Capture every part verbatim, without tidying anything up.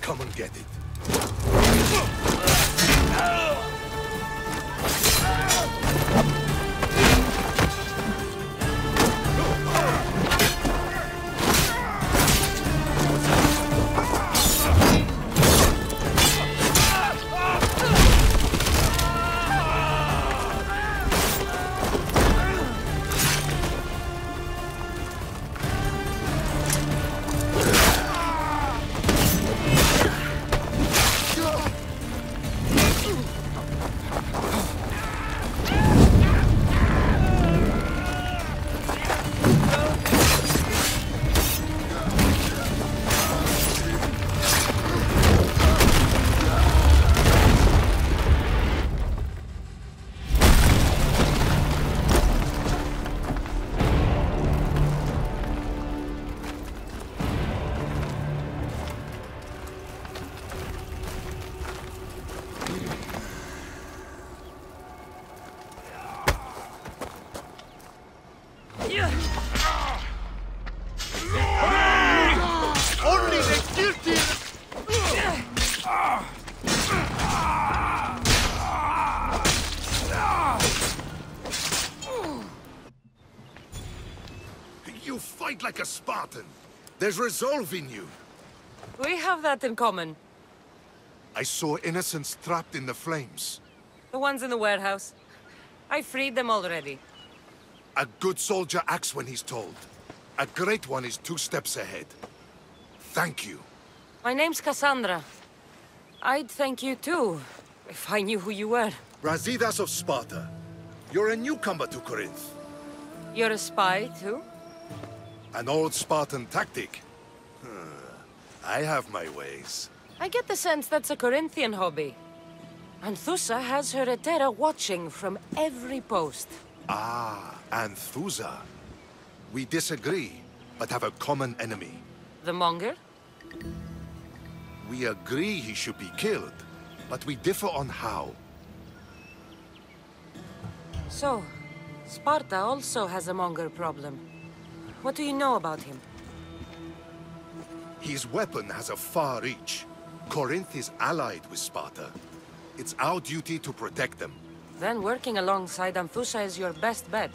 Come and get it. Like a Spartan. There's resolve in you. We have that in common. I saw innocents trapped in the flames. The ones in the warehouse. I freed them already. A good soldier acts when he's told. A great one is two steps ahead. Thank you. My name's Kassandra. I'd thank you too, if I knew who you were. Brasidas of Sparta. You're a newcomer to Corinth. You're a spy too? An old Spartan tactic. I have my ways. I get the sense that's a Corinthian hobby. Anthousa has her Thera watching from every post. Ah, Anthousa. We disagree, but have a common enemy. The monger? We agree he should be killed, but we differ on how. So, Sparta also has a monger problem. What do you know about him? His weapon has a far reach. Corinth is allied with Sparta. It's our duty to protect them. Then working alongside Anthousa is your best bet.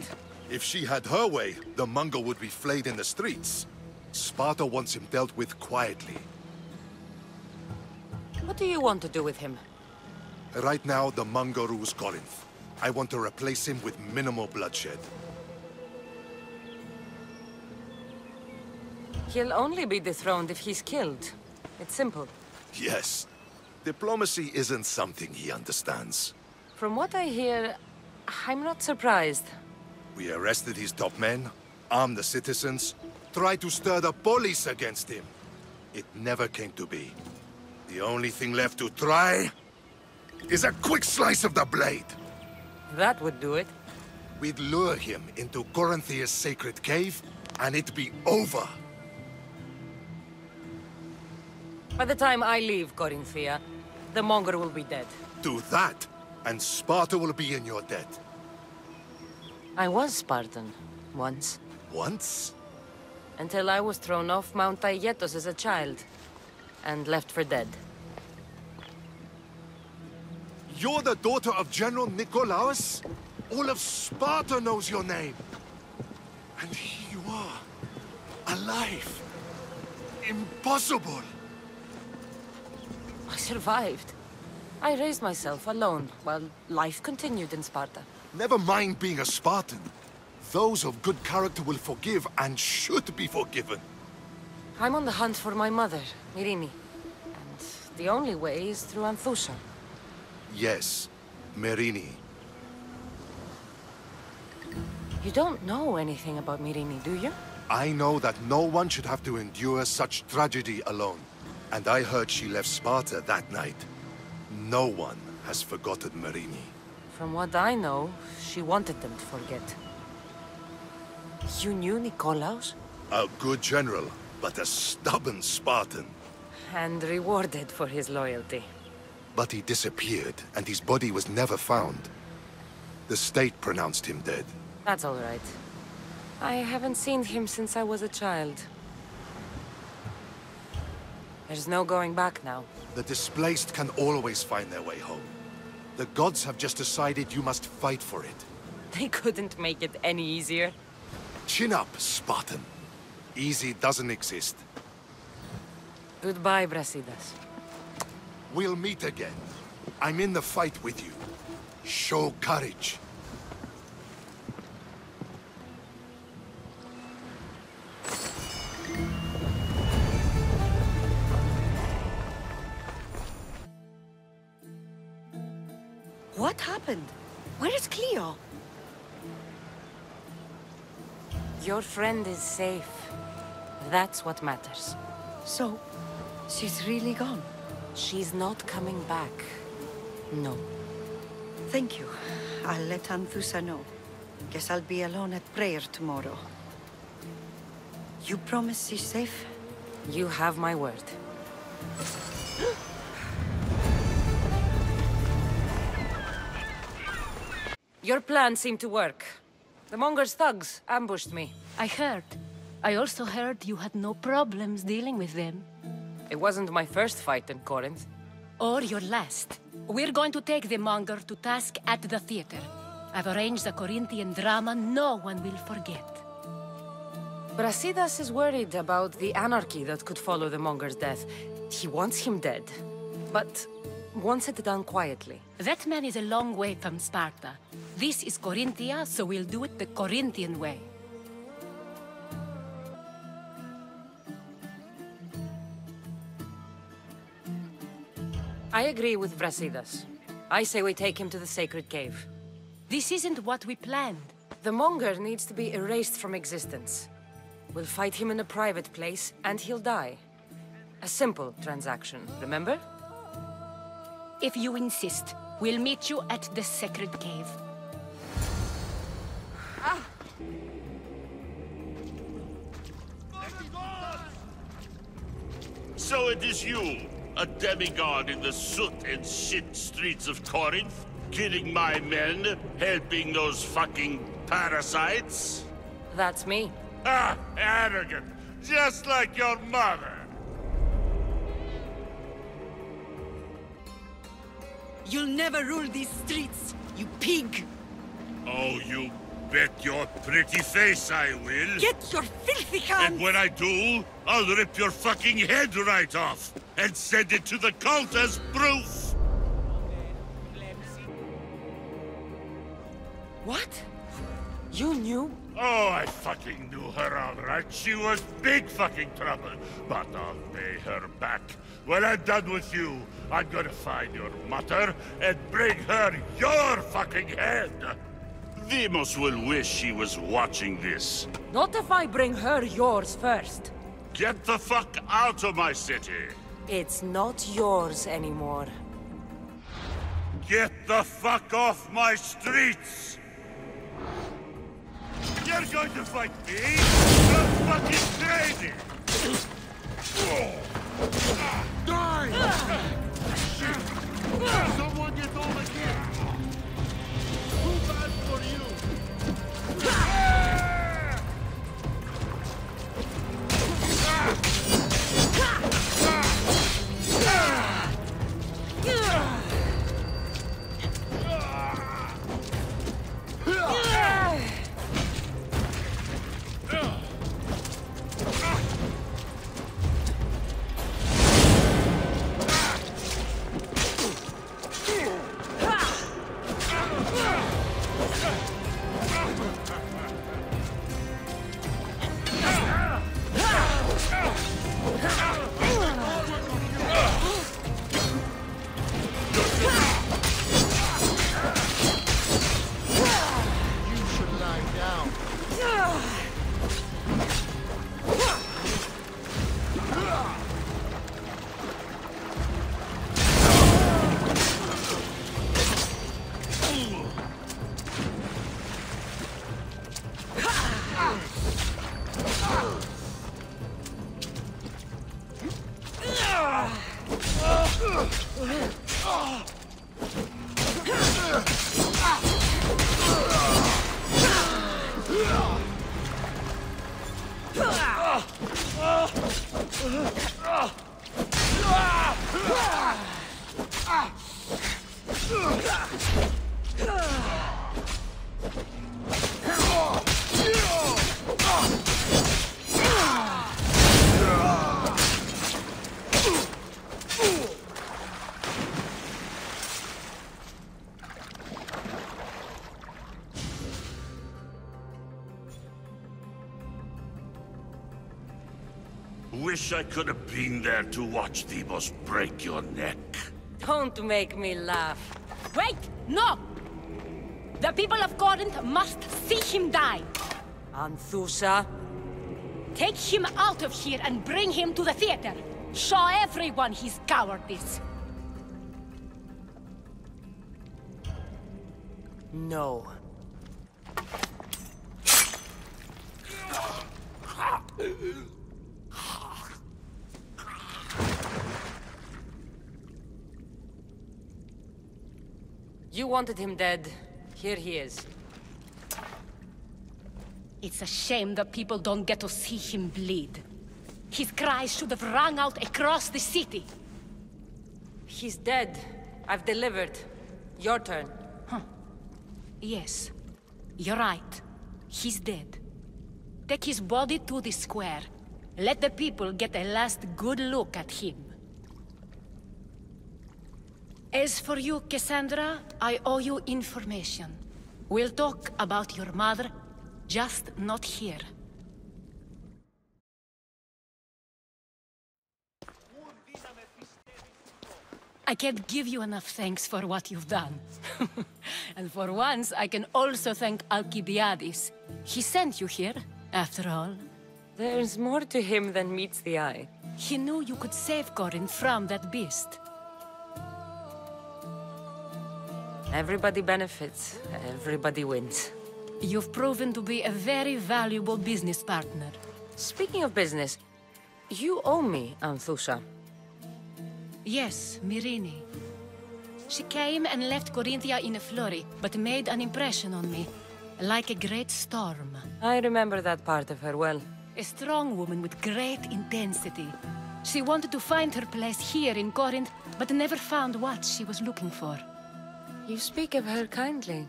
If she had her way, the monger would be flayed in the streets. Sparta wants him dealt with quietly. What do you want to do with him? Right now, the monger rules Corinth. I want to replace him with minimal bloodshed. He'll only be dethroned if he's killed. It's simple. Yes. Diplomacy isn't something he understands. From what I hear, I'm not surprised. We arrested his top men, armed the citizens, tried to stir the police against him. It never came to be. The only thing left to try is a quick slice of the blade. That would do it. We'd lure him into Corinthia's sacred cave, and it'd be over. By the time I leave Corinthia, the monger will be dead. Do that, and Sparta will be in your debt. I was Spartan, once. Once? Until I was thrown off Mount Aietos as a child, and left for dead. You're the daughter of General Nikolaos? All of Sparta knows your name. And here you are, alive. Impossible! I survived. I raised myself alone, while life continued in Sparta. Never mind being a Spartan. Those of good character will forgive, and should be forgiven. I'm on the hunt for my mother, Myrrine. And the only way is through Anthousa. Yes, Myrrine. You don't know anything about Myrrine, do you? I know that no one should have to endure such tragedy alone. And I heard she left Sparta that night. No one has forgotten Myrrine. From what I know, she wanted them to forget. You knew Nikolaos? A good general, but a stubborn Spartan. And rewarded for his loyalty. But he disappeared, and his body was never found. The state pronounced him dead. That's all right. I haven't seen him since I was a child. There's no going back now. The displaced can always find their way home. The gods have just decided you must fight for it. They couldn't make it any easier. Chin up, Spartan. Easy doesn't exist. Goodbye, Brasidas. We'll meet again. I'm in the fight with you. Show courage. What happened? Where is Cleo? Your friend is safe. That's what matters. So, she's really gone? She's not coming back. No. Thank you. I'll let Anthousa know. Guess I'll be alone at prayer tomorrow. You promise she's safe? You have my word. Your plan seemed to work. The Monger's thugs ambushed me. I heard. I also heard you had no problems dealing with them. It wasn't my first fight in Corinth. Or your last. We're going to take the Monger to task at the theater. I've arranged a Corinthian drama no one will forget. Brasidas is worried about the anarchy that could follow the Monger's death. He wants him dead. But wants it done quietly. That man is a long way from Sparta. This is Corinthia, so we'll do it the Corinthian way. I agree with Brasidas. I say we take him to the Sacred Cave. This isn't what we planned. The Monger needs to be erased from existence. We'll fight him in a private place, and he'll die. A simple transaction, remember? If you insist, we'll meet you at the Sacred Cave. Ah. So it is you, a demigod in the soot and shit streets of Corinth, killing my men, helping those fucking parasites? That's me. Ah, arrogant, just like your mother. You'll never rule these streets, you pig! Oh, you bet your pretty face I will! Get your filthy hands! And when I do, I'll rip your fucking head right off and send it to the cult as proof! What? You knew? Oh, I fucking knew her all right. She was big fucking trouble. But I'll pay her back. When I'm done with you, I'm gonna find your mother and bring her your fucking head! Demos will wish she was watching this. Not if I bring her yours first. Get the fuck out of my city! It's not yours anymore. Get the fuck off my streets! You're going to fight me? You're fucking crazy! Die! Shit! Someone get all the kids! Too bad for you! Ah! Wish I could have been there to watch Thebos break your neck. Don't make me laugh. Wait! No! The people of Corinth must see him die! Anthusa? Take him out of here and bring him to the theater! Show everyone his cowardice! No. You wanted him dead. Here he is. It's a shame that people don't get to see him bleed. His cries should have rung out across the city. He's dead. I've delivered. Your turn. Huh. Yes. You're right. He's dead. Take his body to the square. Let the people get a last good look at him. As for you, Kassandra, I owe you information. We'll talk about your mother, just not here. I can't give you enough thanks for what you've done. And for once, I can also thank Alcibiades. He sent you here, after all. There's more to him than meets the eye. He knew you could save Corinth from that beast. Everybody benefits. Everybody wins. You've proven to be a very valuable business partner. Speaking of business, you owe me, Anthousa. Yes, Myrrine. She came and left Corinthia in a flurry, but made an impression on me. Like a great storm. I remember that part of her well. A strong woman with great intensity. She wanted to find her place here in Corinth, but never found what she was looking for. You speak of her kindly.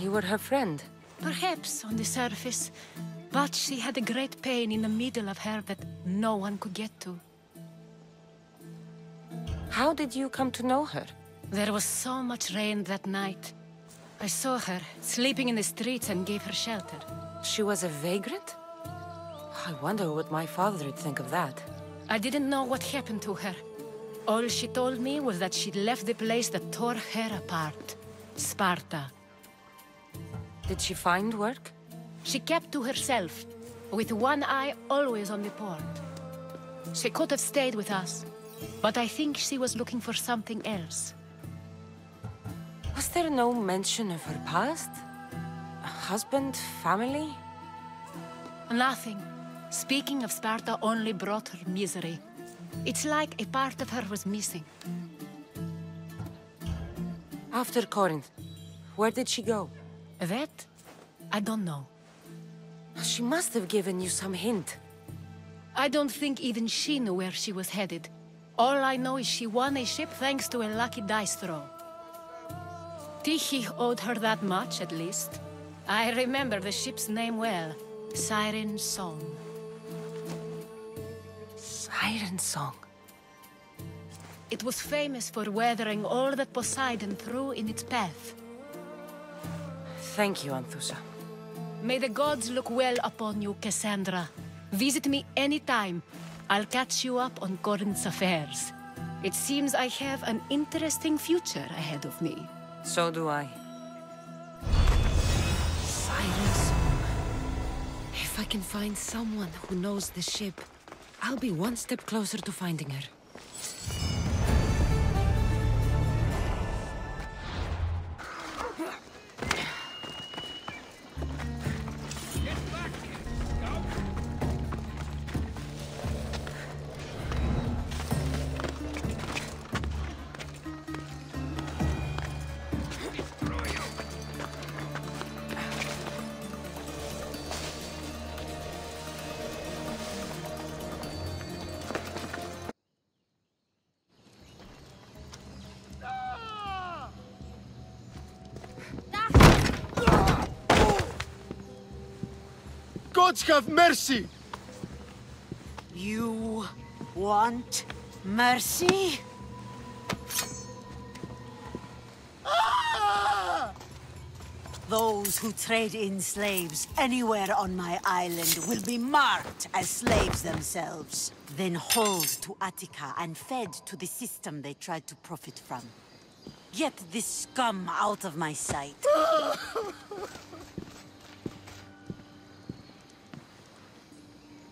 You were her friend. Perhaps, on the surface. But she had a great pain in the middle of her that no one could get to. How did you come to know her? There was so much rain that night. I saw her, sleeping in the streets, and gave her shelter. She was a vagrant? I wonder what my father would think of that. I didn't know what happened to her. All she told me was that she left the place that tore her apart, Sparta. Did she find work? She kept to herself, with one eye always on the port. She could have stayed with us, but I think she was looking for something else. Was there no mention of her past? A husband, family? Nothing. Speaking of Sparta only brought her misery. It's like a part of her was missing. After Corinth, where did she go? That? I don't know. She must have given you some hint. I don't think even she knew where she was headed. All I know is she won a ship thanks to a lucky dice throw. Tihi owed her that much, at least. I remember the ship's name well. Siren Song. Siren Song. It was famous for weathering all that Poseidon threw in its path. Thank you, Anthousa. May the gods look well upon you, Kassandra. Visit me anytime. I'll catch you up on Corinth's affairs. It seems I have an interesting future ahead of me. So do I. Siren Song. If I can find someone who knows the ship, I'll be one step closer to finding her. gods have mercy! You want mercy? Ah! Those who trade in slaves anywhere on my island will be marked as slaves themselves, then hauled to Attica and fed to the system they tried to profit from. Get this scum out of my sight.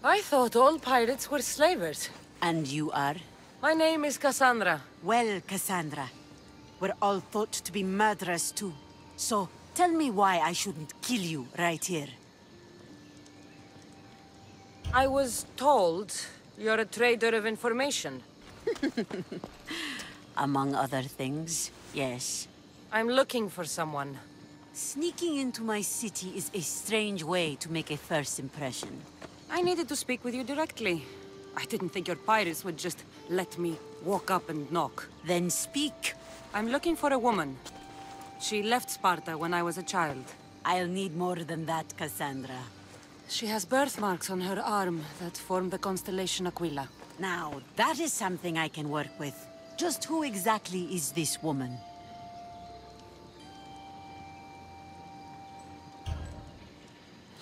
I thought all pirates were slavers. And you are? My name is Kassandra. Well, Kassandra, we're all thought to be murderers too. So, tell me why I shouldn't kill you right here. I was told you're a trader of information. Among other things, yes. I'm looking for someone. Sneaking into my city is a strange way to make a first impression. I needed to speak with you directly. I didn't think your pirates would just let me walk up and knock. Then speak. I'm looking for a woman. She left Sparta when I was a child. I'll need more than that, Cassandra. She has birthmarks on her arm that form the constellation Aquila. Now, that is something I can work with. Just who exactly is this woman?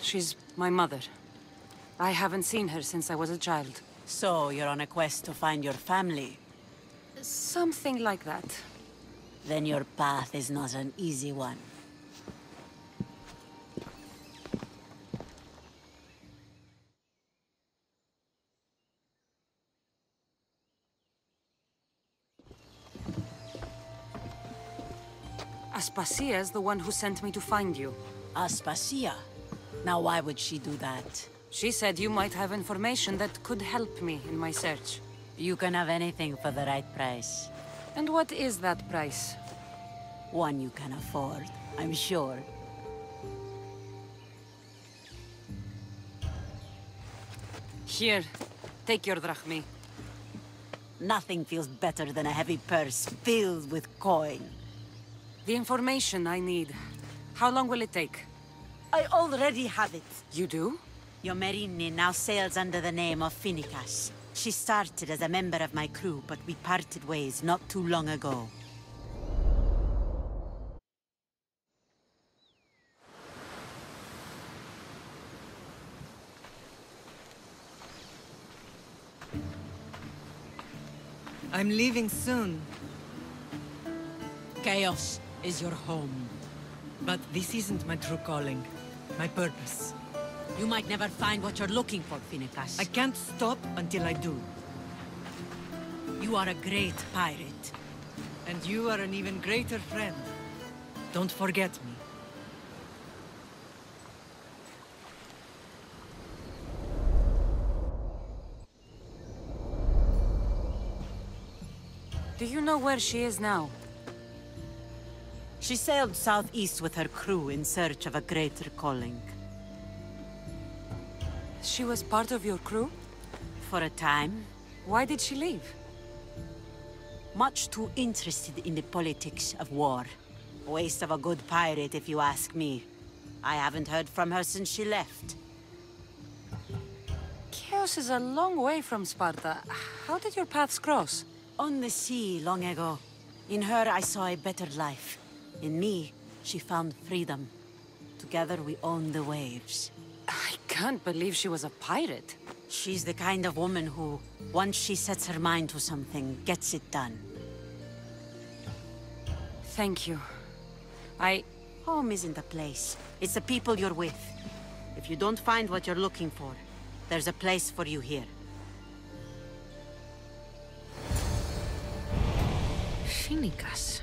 She's my mother. I haven't seen her since I was a child. So, you're on a quest to find your family? Something like that. Then your path is not an easy one. Aspasia is the one who sent me to find you. Aspasia? Now why would she do that? She said you might have information that could help me in my search. You can have anything for the right price. And what is that price? One you can afford, I'm sure. Here, take your drachmi. Nothing feels better than a heavy purse filled with coin. The information I need. How long will it take? I already have it. You do? Your Myrrine now sails under the name of Phinikas. She started as a member of my crew, but we parted ways not too long ago. I'm leaving soon. Chaos is your home. But this isn't my true calling, my purpose. You might never find what you're looking for, Phinikas. I can't stop until I do. You are a great pirate. And you are an even greater friend. Don't forget me. Do you know where she is now? She sailed southeast with her crew in search of a greater calling. She was part of your crew? For a time. Why did she leave? Much too interested in the politics of war. Waste of a good pirate, if you ask me. I haven't heard from her since she left. Chaos is a long way from Sparta. How did your paths cross? On the sea, long ago. In her, I saw a better life. In me, she found freedom. Together, we own the waves. I can't believe she was a pirate. She's the kind of woman who, once she sets her mind to something, gets it done. Thank you. I... Home isn't a place. It's the people you're with. If you don't find what you're looking for, there's a place for you here. Phinikas.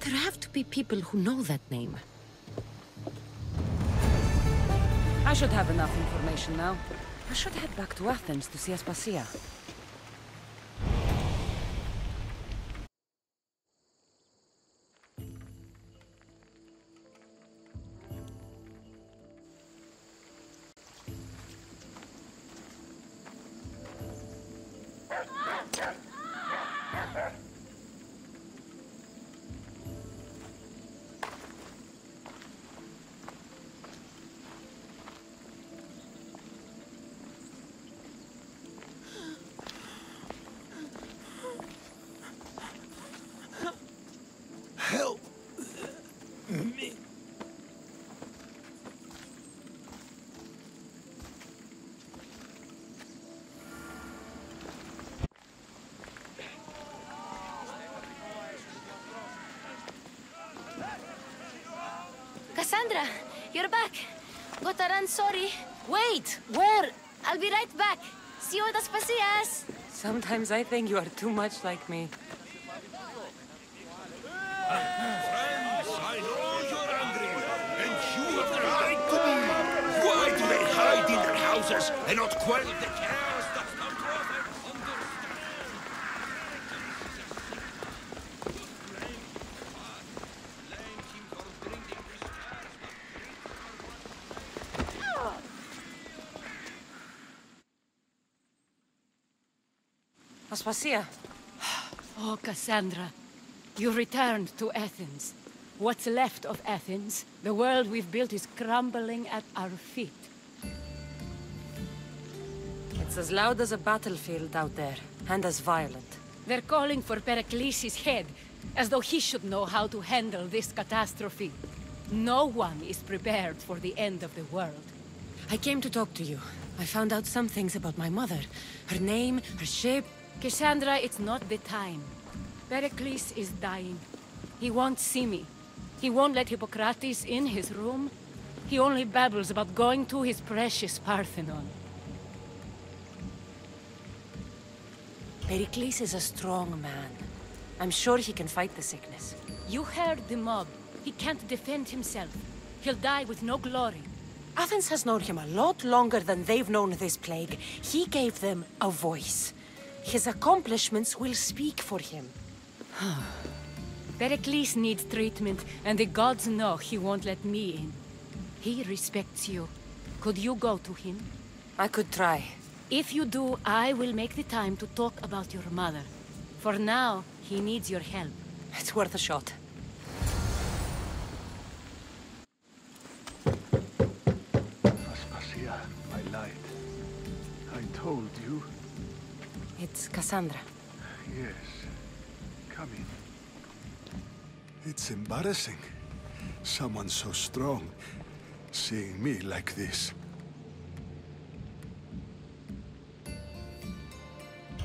There have to be people who know that name. I should have enough information now. I should head back to Athens to see Aspasia. Cassandra, you're back. Gotta run, sorry. Wait, where? I'll be right back. See you at Aspasia's. Sometimes I think you are too much like me. Friends, I know you're angry, and you have lied to me. Why do they hide in their houses and not quell the chaos that comes from them? Aspasia. Oh, Cassandra, you returned to Athens. What's left of Athens, the world we've built, is crumbling at our feet. It's as loud as a battlefield out there, and as violent. They're calling for Pericles' head, as though he should know how to handle this catastrophe. No one is prepared for the end of the world. I came to talk to you. I found out some things about my mother. Her name, her shape... Cassandra, it's not the time. Pericles is dying. He won't see me. He won't let Hippocrates in his room. He only babbles about going to his precious Parthenon. Pericles is a strong man. I'm sure he can fight the sickness. You heard the mob. He can't defend himself. He'll die with no glory. Athens has known him a lot longer than they've known this plague. He gave them a voice. His accomplishments will speak for him. Pericles needs treatment, and the gods know he won't let me in. He respects you. Could you go to him? I could try. If you do, I will make the time to talk about your mother. For now, he needs your help. It's worth a shot. Told you. It's Cassandra. Yes. Come in. It's embarrassing. Someone so strong, seeing me like this.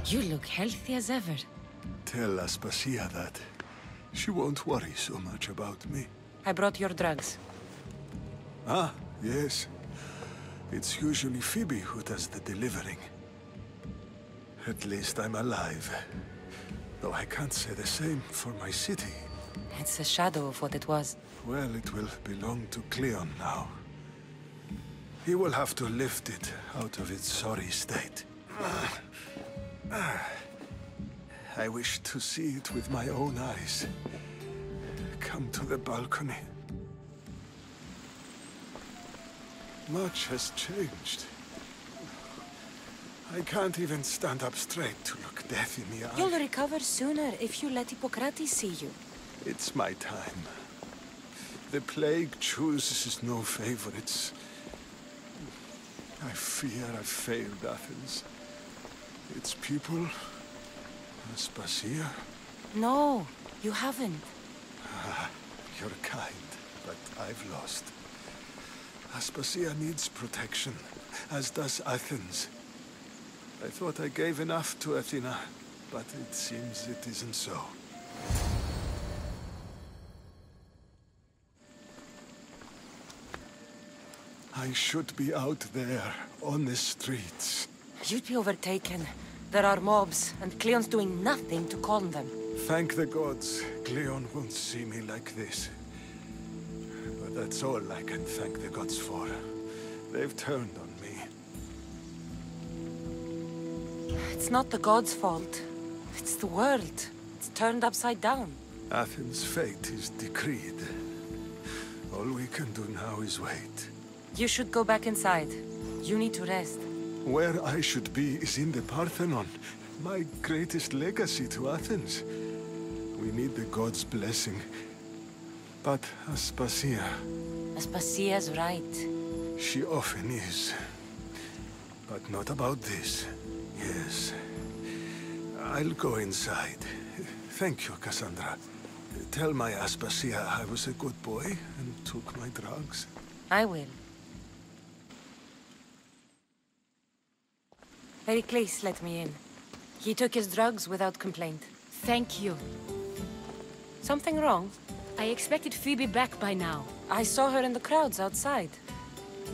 You look healthy as ever. Tell Aspasia that. She won't worry so much about me. I brought your drugs. Ah, yes. It's usually Phoebe who does the delivering. At least I'm alive. Though I can't say the same for my city. It's a shadow of what it was. Well, it will belong to Cleon now. He will have to lift it out of its sorry state. I wish to see it with my own eyes. Come to the balcony. Much has changed. I can't even stand up straight to look death in the eye. You'll recover sooner if you let Hippocrates see you. It's my time. The plague chooses no favorites. I fear I've failed Athens. Its people, Aspasia. No, you haven't. Ah, you're kind, but I've lost. Aspasia needs protection, as does Athens. I thought I gave enough to Athena, but it seems it isn't so. I should be out there, on the streets. You'd be overtaken. There are mobs, and Cleon's doing nothing to calm them. Thank the gods, Cleon won't see me like this. That's all I can thank the gods for. They've turned on me. It's not the gods' fault. It's the world. It's turned upside down. Athens' fate is decreed. All we can do now is wait. You should go back inside. You need to rest. Where I should be is in the Parthenon. My greatest legacy to Athens. We need the gods' blessing. But Aspasia... Aspasia's right. She often is. But not about this. Yes. I'll go inside. Thank you, Cassandra. Tell my Aspasia I was a good boy and took my drugs. I will. Pericles let me in. He took his drugs without complaint. Thank you. Something wrong? I expected Phoebe back by now. I saw her in the crowds outside.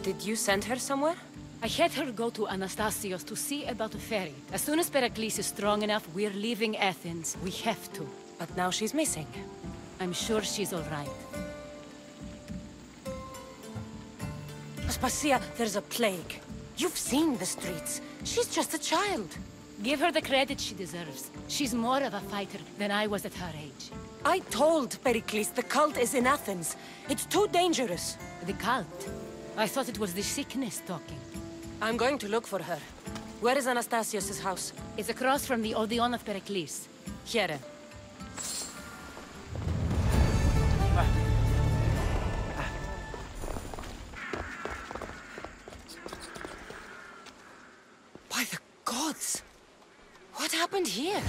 Did you send her somewhere? I had her go to Anastasios to see about a ferry. As soon as Pericles is strong enough, we're leaving Athens. We have to. But now she's missing. I'm sure she's all right. Aspasia, there's a plague. You've seen the streets. She's just a child. Give her the credit she deserves. She's more of a fighter than I was at her age. I told Pericles the cult is in Athens. It's too dangerous. The cult? I thought it was the sickness talking. I'm going to look for her. Where is Anastasios' house? It's across from the Odeon of Pericles. Here. By the gods! What happened here?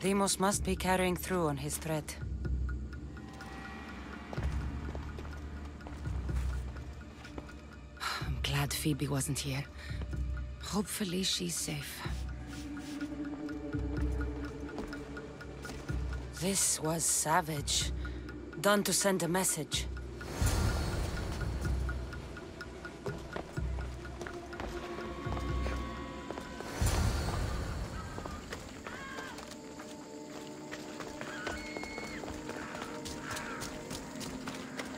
Deimos must be carrying through on his threat. Glad Phoebe wasn't here. Hopefully she's safe. This was savage. Done to send a message.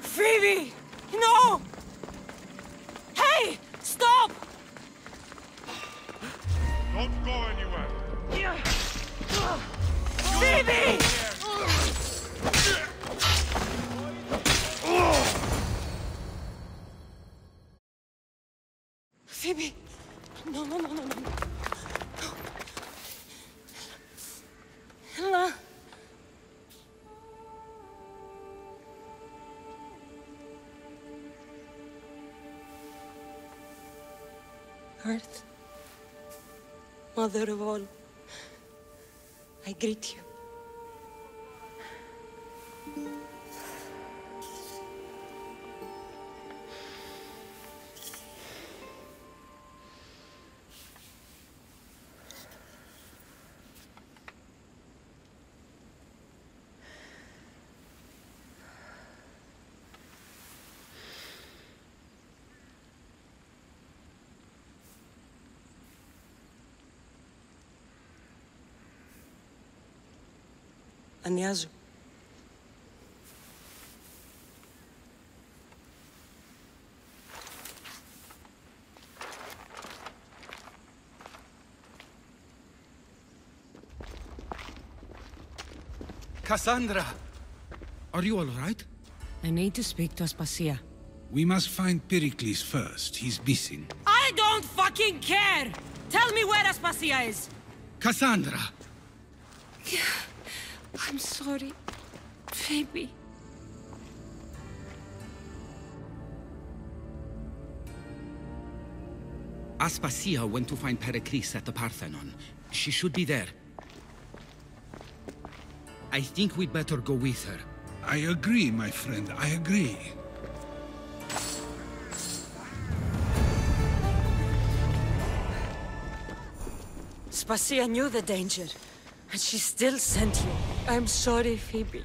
Phoebe! No! Stop! Don't go anywhere. Yeah. Uh, Phoebe! Uh, uh, Phoebe! No, no, no, no, no. Hello. Earth, mother of all, I greet you. Ανοιάζω. Cassandra! Are you all right? I need to speak to Aspasia. We must find Pericles first. He's missing. I don't fucking care! Tell me where Aspasia is! Cassandra! I'm sorry, Phoebe. Aspasia went to find Pericles at the Parthenon. She should be there. I think we'd better go with her. I agree, my friend, I agree. Aspasia knew the danger, and she still sent you. I'm sorry, Phoebe.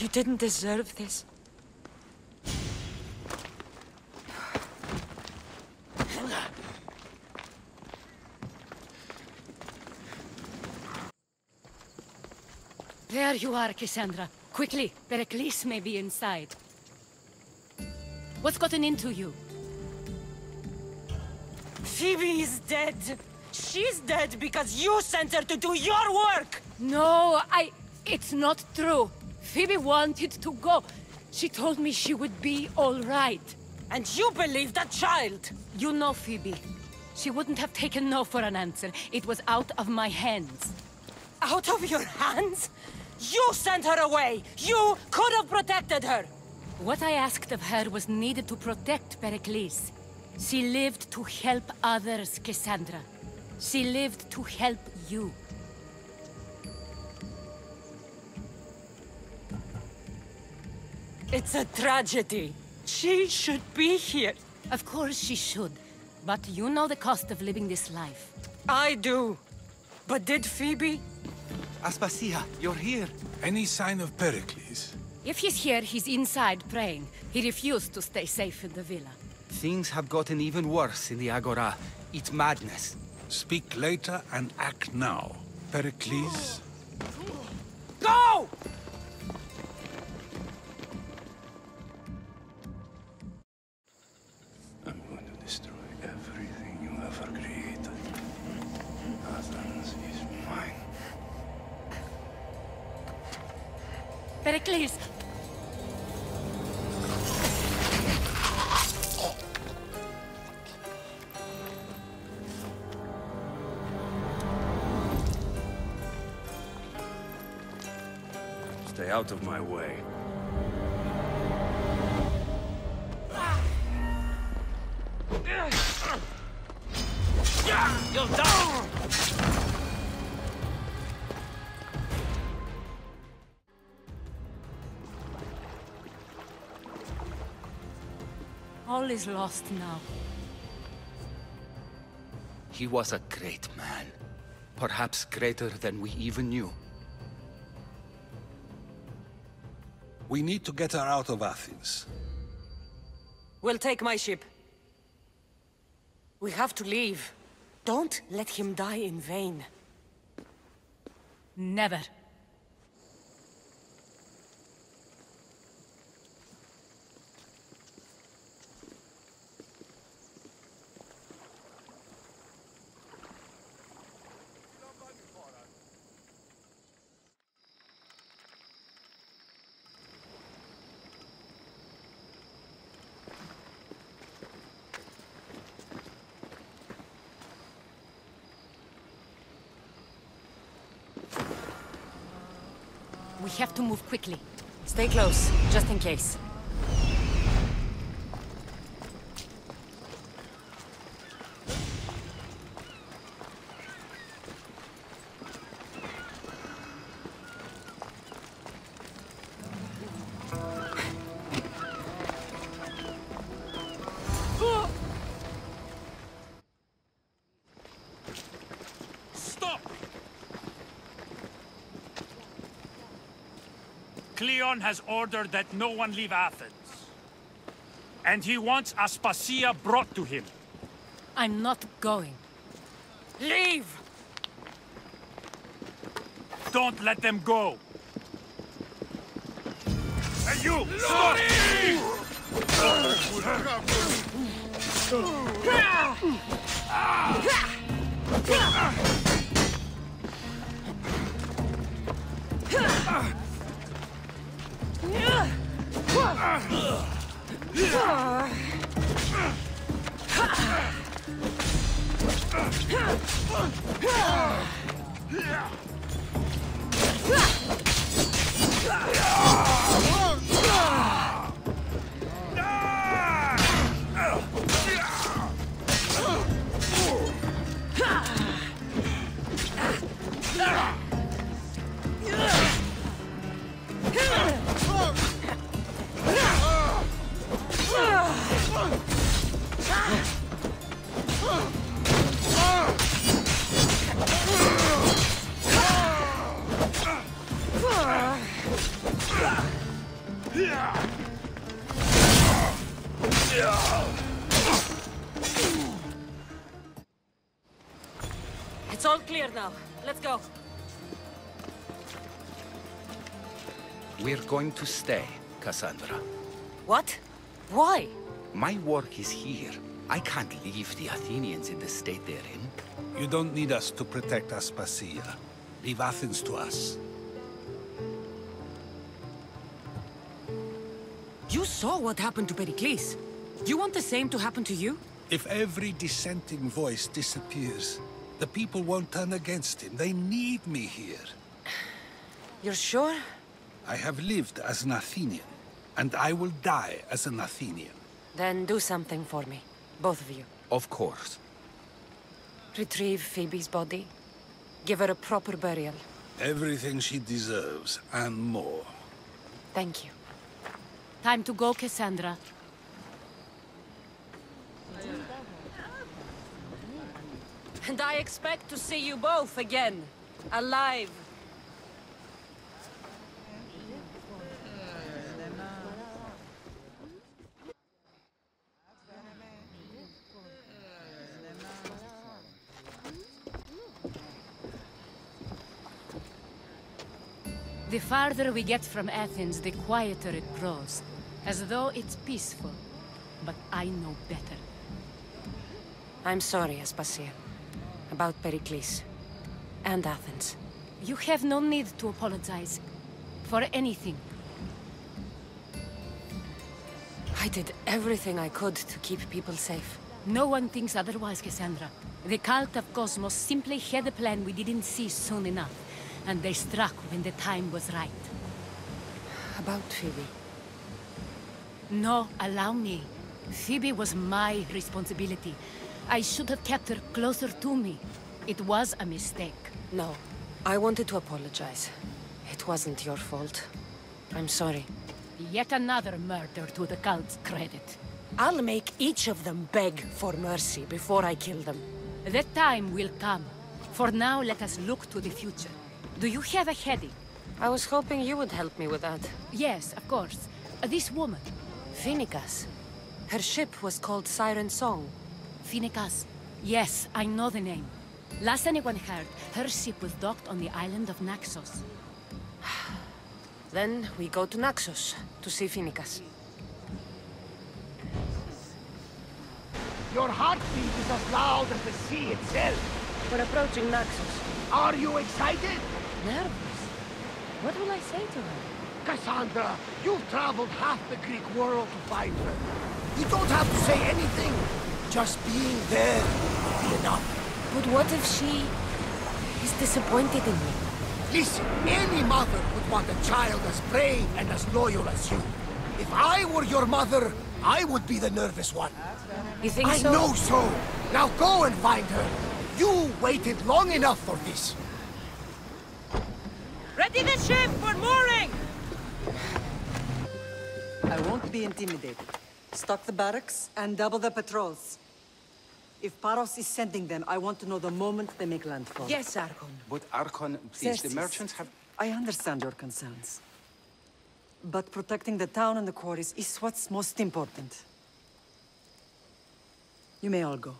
You didn't deserve this. There you are, Cassandra. Quickly, Pericles may be inside. What's gotten into you? Phoebe is dead. She's dead because you sent her to do your work! No, I... It's not true. Phoebe wanted to go. She told me she would be all right. And you believe that child? You know Phoebe. She wouldn't have taken no for an answer. It was out of my hands. Out of your hands? You sent her away! You could have protected her! What I asked of her was needed to protect Pericles. She lived to help others, Cassandra. She lived to help you. It's a tragedy. She should be here. Of course she should. But you know the cost of living this life. I do. But did Phoebe? Aspasia, you're here. Any sign of Pericles? If he's here, he's inside praying. He refused to stay safe in the villa. Things have gotten even worse in the Agora. It's madness. Speak later and act now. Pericles? Go! I'm going to destroy everything you ever created. Athens is mine. Pericles! Out of my way. You'll die. All is lost now. He was a great man, perhaps greater than we even knew. We need to get her out of Athens. We'll take my ship. We have to leave. Don't let him die in vain. Never. We have to move quickly. Stay close, just in case. Cleon has ordered that no one leave Athens. And he wants Aspasia brought to him. I'm not going. Leave! Don't let them go! Hey, you! Stop! It's all clear now. Let's go. We're going to stay, Kassandra. What? Why? My work is here. I can't leave the Athenians in the state they're in. You don't need us to protect Aspasia. Leave Athens to us. You saw what happened to Pericles. You want the same to happen to you? If every dissenting voice disappears, the people won't turn against him. They need me here. You're sure? I have lived as an Athenian, and I will die as an Athenian. Then do something for me, both of you. Of course. Retrieve Phoebe's body. Give her a proper burial. Everything she deserves, and more. Thank you. Time to go, Cassandra. And I expect to see you both again, alive, The farther we get from Athens, the quieter it grows, as though it's peaceful. But I know better. I'm sorry, Aspasia, about Pericles and Athens. You have no need to apologize for anything. I did everything I could to keep people safe. No one thinks otherwise, Kassandra. The cult of Cosmos simply had a plan we didn't see soon enough, and they struck when the time was right. About Phoebe? No, allow me. Phoebe was my responsibility. I should have kept her closer to me. It was a mistake. No, I wanted to apologize. It wasn't your fault. I'm sorry. Yet another murder to the cult's credit. I'll make each of them beg for mercy before I kill them. The time will come. For now, let us look to the future. Do you have a headache? I was hoping you would help me with that. Yes, of course. This woman, Phinikas. Her ship was called Siren Song. Phinikas. Yes, I know the name. Last anyone heard, her ship was docked on the island of Naxos. Then we go to Naxos to see Phinikas. Your heartbeat is as loud as the sea itself. We're approaching Naxos. Are you excited? Nervous? What will I say to her? Kassandra, you've traveled half the Greek world to find her. You don't have to say anything. Just being there would be enough. But what if she is disappointed in me? Listen, any mother would want a child as brave and as loyal as you. If I were your mother, I would be the nervous one. You think so? I know so! Now go and find her! You waited long enough for this! Ready the ship for mooring! I won't be intimidated. Stock the barracks and double the patrols. If Paros is sending them, I want to know the moment they make landfall. Yes, Archon. But Archon, please, Certes. The merchants have... I understand your concerns. But protecting the town and the quarries is what's most important. You may all go.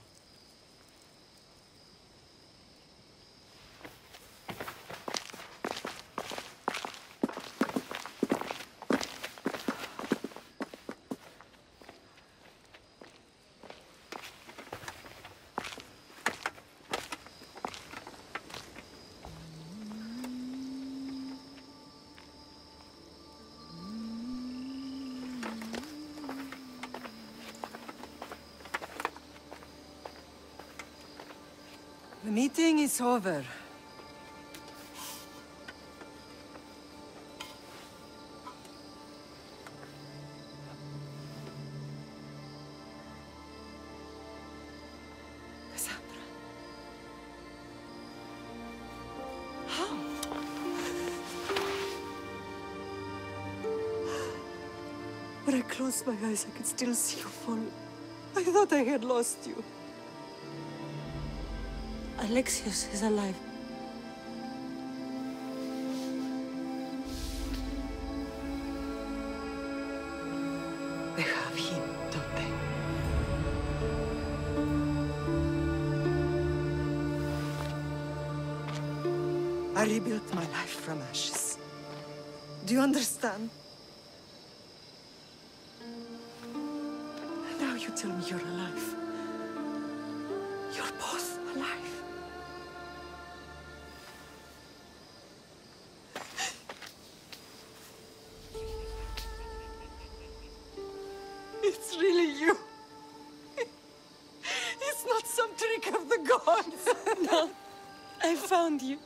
The meeting is over. Cassandra. How? When I closed my eyes, I could still see you fall. I thought I had lost you. Alexios is alive. They have him, don't they? I rebuilt my life from ashes. Do you understand? And now you tell me you're alive. You're both alive. You.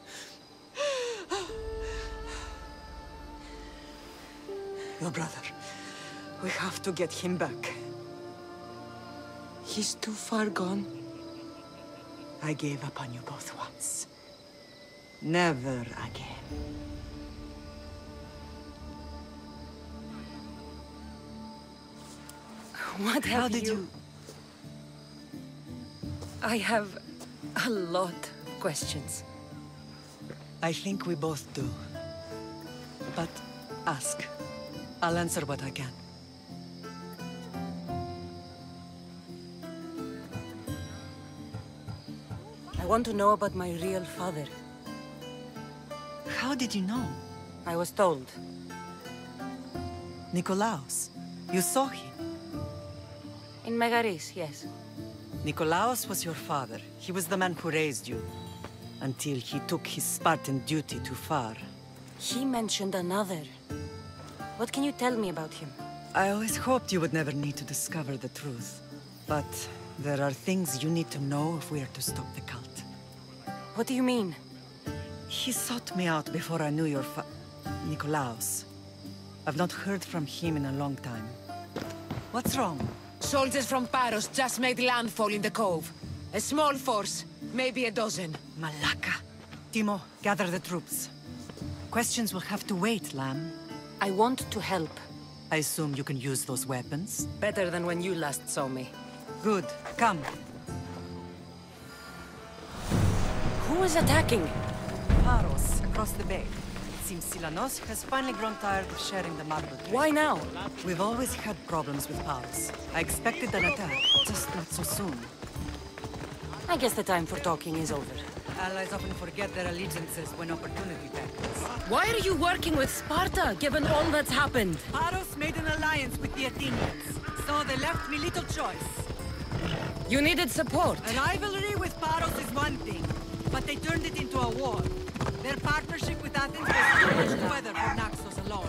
Your brother. We have to get him back. He's too far gone. I gave up on you both once. Never again. What How did you... you... I have a lot of questions. I think we both do. But ask. I'll answer what I can. I want to know about my real father. How did you know? I was told. Nikolaos, you saw him? In Megaris, yes. Nikolaos was your father. He was the man who raised you, until he took his Spartan duty too far. He mentioned another. What can you tell me about him? I always hoped you would never need to discover the truth. But there are things you need to know if we are to stop the cult. What do you mean? He sought me out before I knew your fa- Nikolaos. I've not heard from him in a long time. What's wrong? Soldiers from Paros just made landfall in the cove. A small force, maybe a dozen. Malaka. Timo, gather the troops. Questions will have to wait, Lamb. I want to help. I assume you can use those weapons? Better than when you last saw me. Good. Come. Who is attacking? Paros, across the bay. Silanos has finally grown tired of sharing the marble. Why now? We've always had problems with Paros. I expected an attack, just not so soon. I guess the time for talking is over. Allies often forget their allegiances when opportunity tackles. Why are you working with Sparta, given all that's happened? Paros made an alliance with the Athenians, so they left me little choice. You needed support. A rivalry with Paros is one thing, but they turned it into a war. Their partnership with Athens was too much weather for Naxos alone.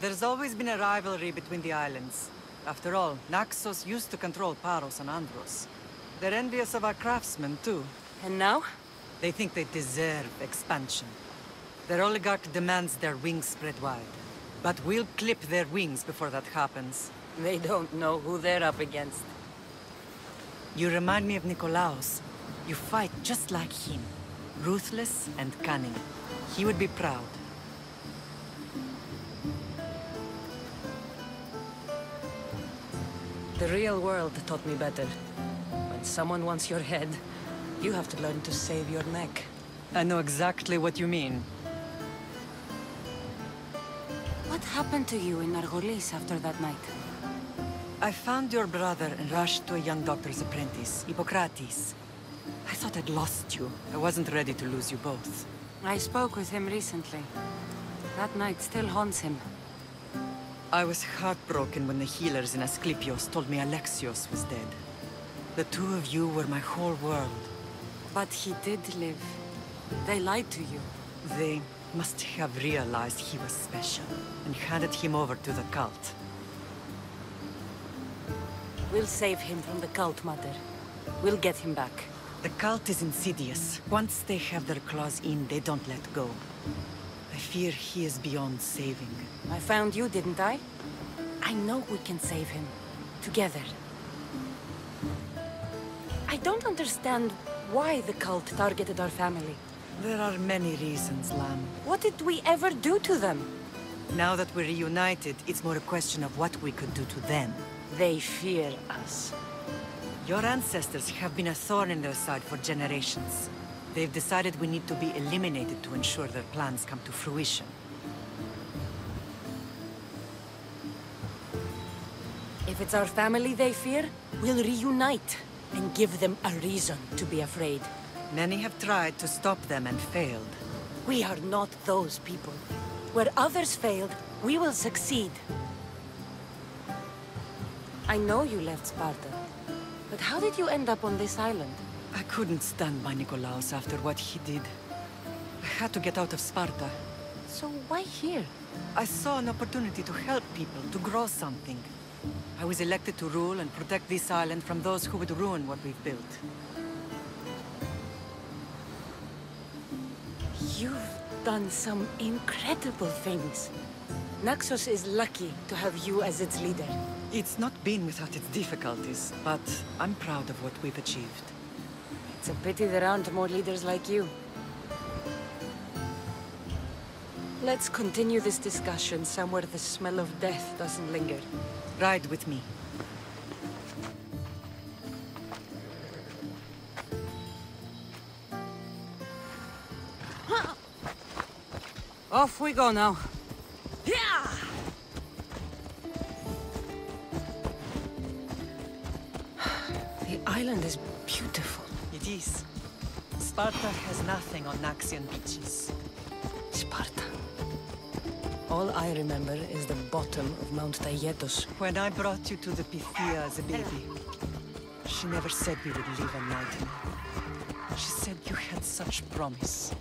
There's always been a rivalry between the islands. After all, Naxos used to control Paros and Andros. They're envious of our craftsmen, too. And now? They think they deserve expansion. Their oligarch demands their wings spread wide. But we'll clip their wings before that happens. They don't know who they're up against. You remind me of Nikolaos. You fight just like him. Ruthless and cunning. He would be proud. The real world taught me better. When someone wants your head, you have to learn to save your neck. I know exactly what you mean. What happened to you in Argolis after that night? I found your brother and rushed to a young doctor's apprentice, Hippocrates. I thought I'd lost you. I wasn't ready to lose you both. I spoke with him recently. That night still haunts him. I was heartbroken when the healers in Asclepios told me Alexios was dead. The two of you were my whole world. But he did live. They lied to you. They must have realized he was special and handed him over to the cult. We'll save him from the cult, Mother. We'll get him back. The cult is insidious. Once they have their claws in, they don't let go. I fear he is beyond saving. I found you, didn't I? I know we can save him. Together. I don't understand why the cult targeted our family. There are many reasons, Lam. What did we ever do to them? Now that we're reunited, it's more a question of what we could do to them. They fear us. Your ancestors have been a thorn in their side for generations. They've decided we need to be eliminated to ensure their plans come to fruition. If it's our family they fear, we'll reunite and give them a reason to be afraid. Many have tried to stop them and failed. We are not those people. Where others failed, we will succeed. I know you left Sparta, but how did you end up on this island? I couldn't stand by Nikolaos after what he did. I had to get out of Sparta. So why here? I saw an opportunity to help people, to grow something. I was elected to rule and protect this island from those who would ruin what we've built. You've done some incredible things. Naxos is lucky to have you as its leader. It's not been without its difficulties, but I'm proud of what we've achieved. It's a pity there aren't more leaders like you. Let's continue this discussion somewhere the smell of death doesn't linger. Ride with me. Off we go now. Yeah! The island is beautiful. It is. Sparta has nothing on Naxian beaches. Sparta. All I remember is the bottom of Mount Taygetos. When I brought you to the Pythia as a baby, she never said we would live a nightmare. She said you had such promise.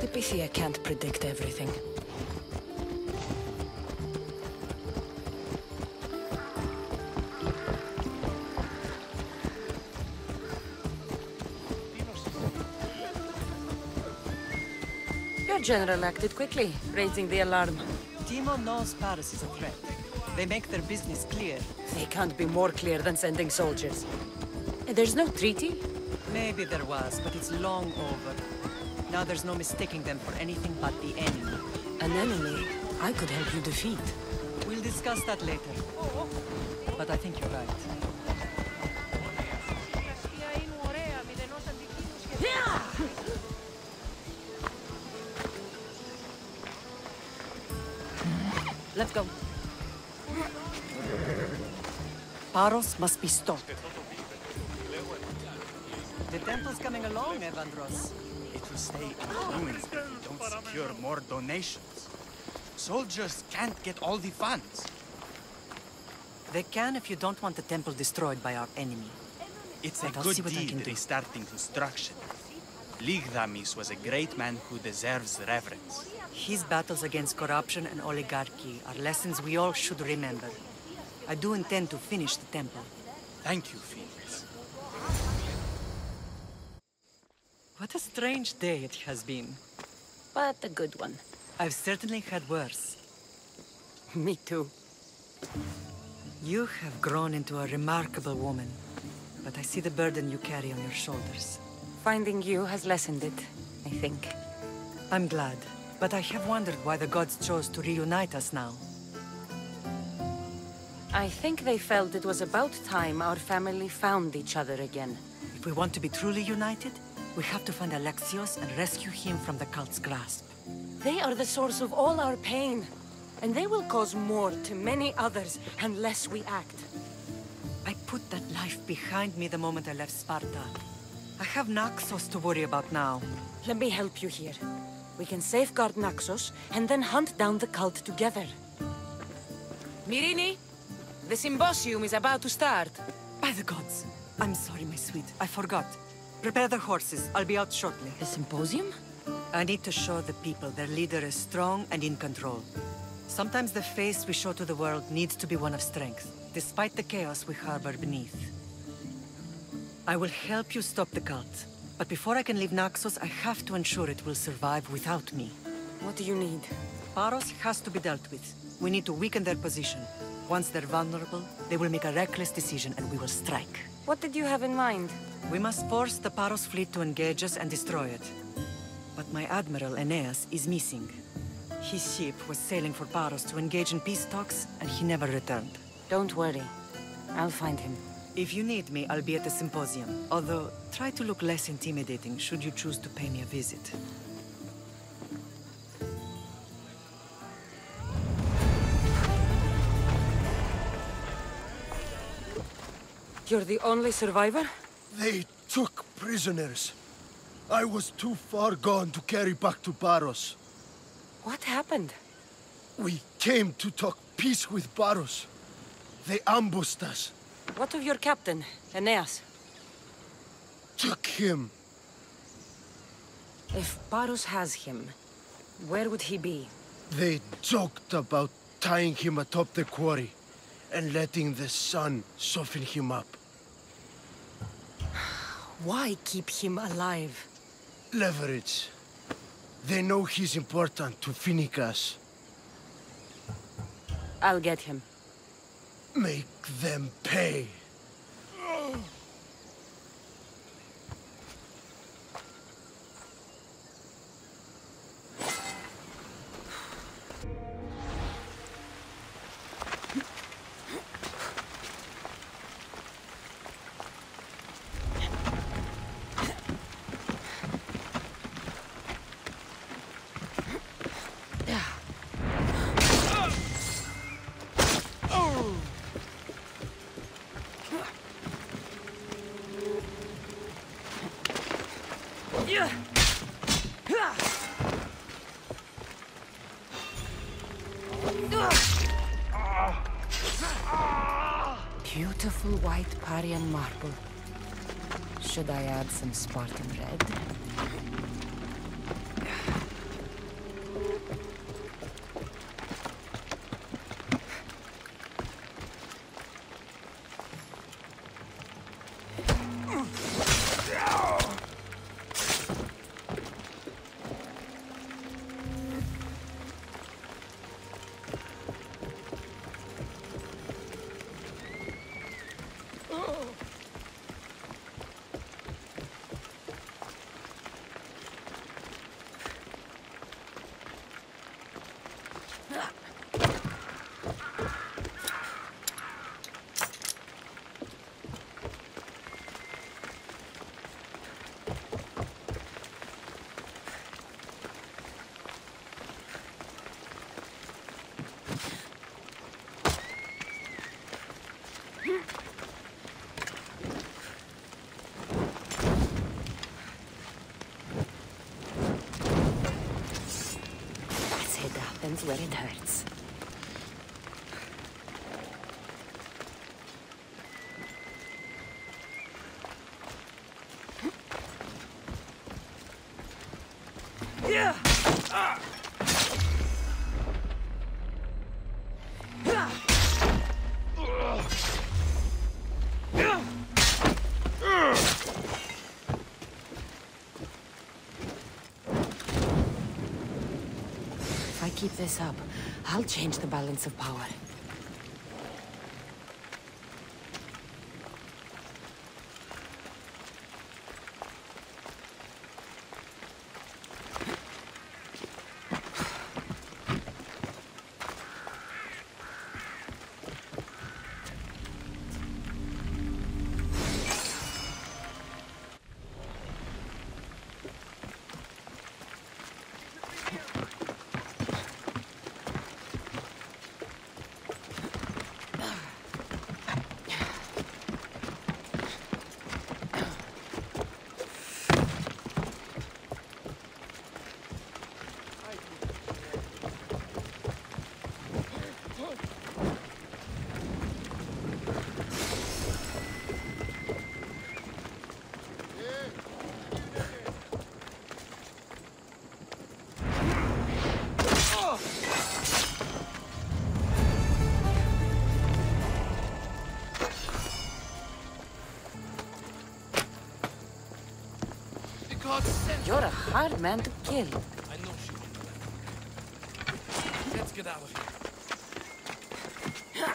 The Pythia can't predict everything. General acted quickly, raising the alarm. Timo knows Paros is a threat. They make their business clear. They can't be more clear than sending soldiers. There's no treaty? Maybe there was, but it's long over. Now there's no mistaking them for anything but the enemy. An enemy I could help you defeat. We'll discuss that later. But I think you're right. Let's go. Paros must be stopped. The temple's coming along, Evandros. It will stay in ruins if we don't secure more donations. Soldiers can't get all the funds. They can if you don't want the temple destroyed by our enemy. It's a good deed restarting construction. Ligdamis was a great man who deserves reverence. His battles against corruption and oligarchy are lessons we all should remember. I do intend to finish the temple. Thank you, Phinikas. What a strange day it has been. But a good one. I've certainly had worse. Me too. You have grown into a remarkable woman, but I see the burden you carry on your shoulders. Finding you has lessened it, I think. I'm glad. But I have wondered why the gods chose to reunite us now. I think they felt it was about time our family found each other again. If we want to be truly united, we have to find Alexios and rescue him from the cult's grasp. They are the source of all our pain, and they will cause more to many others unless we act. I put that life behind me the moment I left Sparta. I have Naxos to worry about now. Let me help you here. We can safeguard Naxos, and then hunt down the cult together. Myrrine, the Symposium is about to start. By the gods. I'm sorry, my sweet. I forgot. Prepare the horses. I'll be out shortly. The Symposium? I need to show the people their leader is strong and in control. Sometimes the face we show to the world needs to be one of strength, despite the chaos we harbor beneath. I will help you stop the cult. But before I can leave Naxos, I have to ensure it will survive without me. What do you need? Paros has to be dealt with. We need to weaken their position. Once they're vulnerable, they will make a reckless decision and we will strike. What did you have in mind? We must force the Paros fleet to engage us and destroy it. But my admiral, Aeneas, is missing. His ship was sailing for Paros to engage in peace talks, and he never returned. Don't worry. I'll find him. If you need me, I'll be at the Symposium. Although, try to look less intimidating should you choose to pay me a visit. You're the only survivor? They took prisoners. I was too far gone to carry back to Paros. What happened? We came to talk peace with Paros. They ambushed us. What of your captain, Aeneas? Took him. If Paros has him, where would he be? They joked about tying him atop the quarry and letting the sun soften him up. Why keep him alive? Leverage. They know he's important to Phinikas. I'll get him. Make them pay. Beautiful white Parian marble. Should I add some Spartan red? Where it hurts. Yeah. Ah. Keep this up. I'll change the balance of power. You're a hard man to kill. I know she won't do that. Let's get out of here.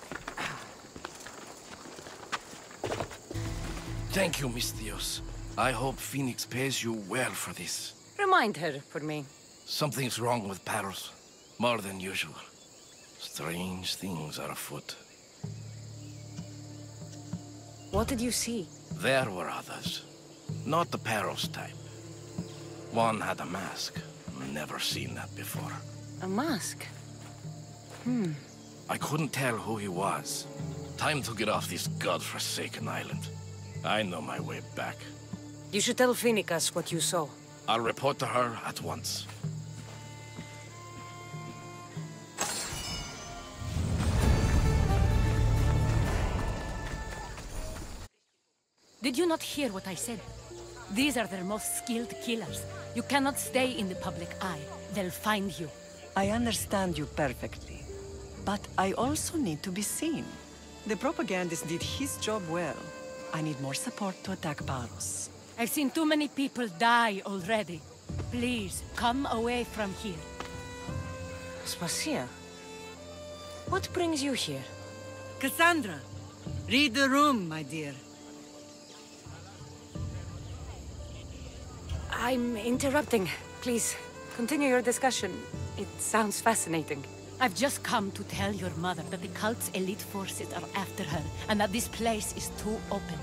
Thank you, Miss Theos. I hope Phoenix pays you well for this. Remind her for me. Something's wrong with Paros. More than usual. Strange things are afoot. What did you see? There were others. Not the Paros type. One had a mask. Never seen that before. A mask? Hmm. I couldn't tell who he was. Time to get off this godforsaken island. I know my way back. You should tell Phinikas what you saw. I'll report to her at once. Did you not hear what I said? These are their most skilled killers. You cannot stay in the public eye. They'll find you. I understand you perfectly. But I also need to be seen. The propagandist did his job well. I need more support to attack Paros. I've seen too many people die already. Please, come away from here. Aspasia, what brings you here? Kassandra, read the room, my dear. I'm interrupting. Please, continue your discussion. It sounds fascinating. I've just come to tell your mother that the cult's elite forces are after her, and that this place is too open.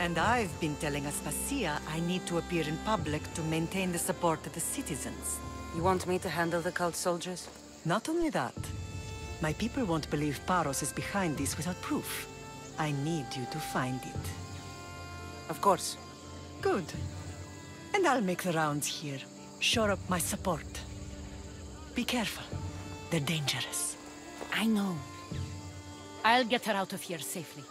And I've been telling Aspasia I need to appear in public to maintain the support of the citizens. You want me to handle the cult soldiers? Not only that. My people won't believe Paros is behind this without proof. I need you to find it. Of course. Good. And I'll make the rounds here. Shore up my support. Be careful. They're dangerous. I know. I'll get her out of here safely.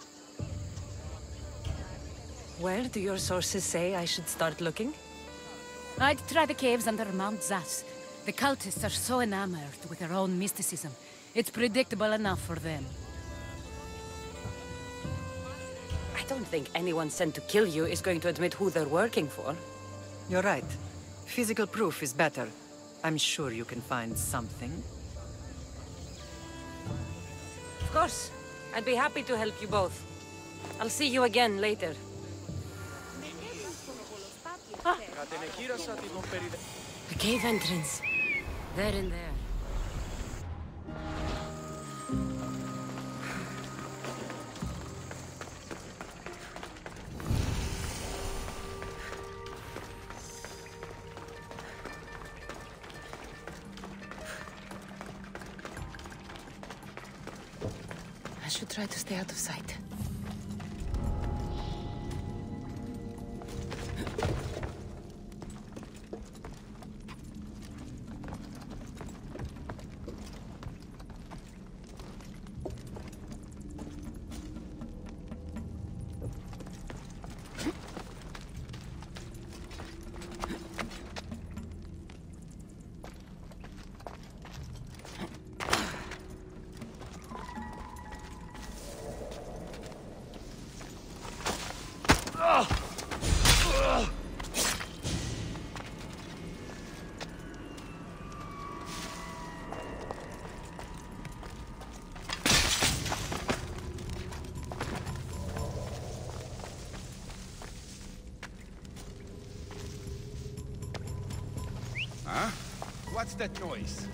Where do your sources say I should start looking? I'd try the caves under Mount Zas. The cultists are so enamored with their own mysticism. It's predictable enough for them. I don't think anyone sent to kill you is going to admit who they're working for. You're right. Physical proof is better. I'm sure you can find something. Of course. I'd be happy to help you both. I'll see you again later. Ah. The cave entrance. They're in there. Try to stay out of sight. What's that noise?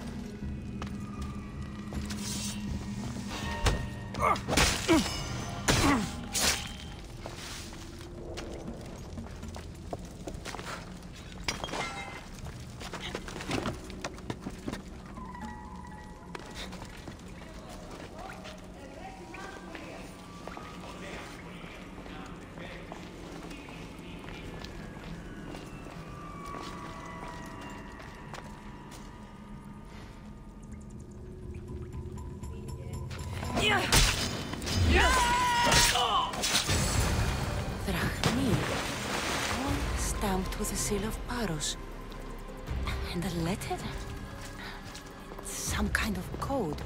With the seal of Paros. And a letter? Some kind of code.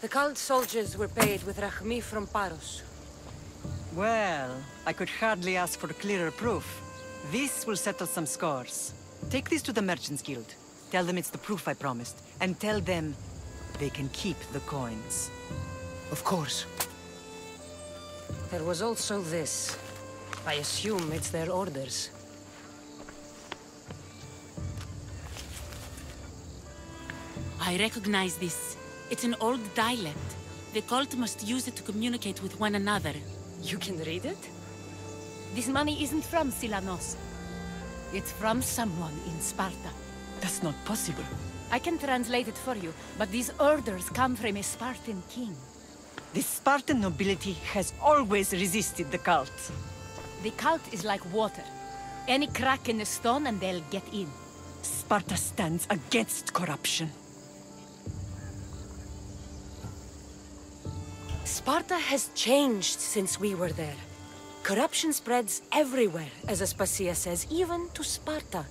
The cult soldiers were paid with Rachmi from Paros. Well, I could hardly ask for clearer proof. This will settle some scores. Take this to the Merchants Guild. Tell them it's the proof I promised. And tell them they can keep the coins. Of course. There was also this. I assume it's their orders. I recognize this. It's an old dialect. The cult must use it to communicate with one another. You can read it? This money isn't from Silanos. It's from someone in Sparta. That's not possible. I can translate it for you, but these orders come from a Spartan king. The Spartan nobility has always resisted the cult. The cult is like water. Any crack in the stone and they'll get in. Sparta stands against corruption. Sparta has changed since we were there. Corruption spreads everywhere, as Aspasia says, even to Sparta.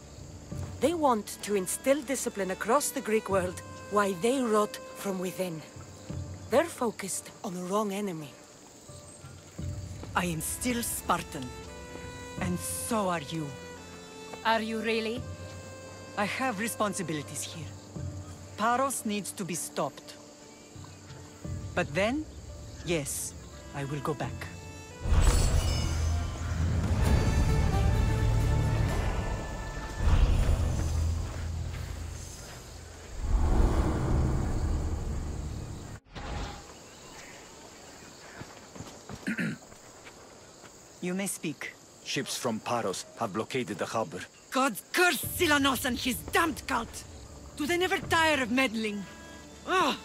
They want to instill discipline across the Greek world, while they rot from within. They're focused on the wrong enemy. I am still Spartan, and so are you. Are you really? I have responsibilities here. Paros needs to be stopped. But then, yes, I will go back. You may speak. Ships from Paros have blockaded the harbor. God curse Silanos and his damned cult! Do they never tire of meddling? Ugh!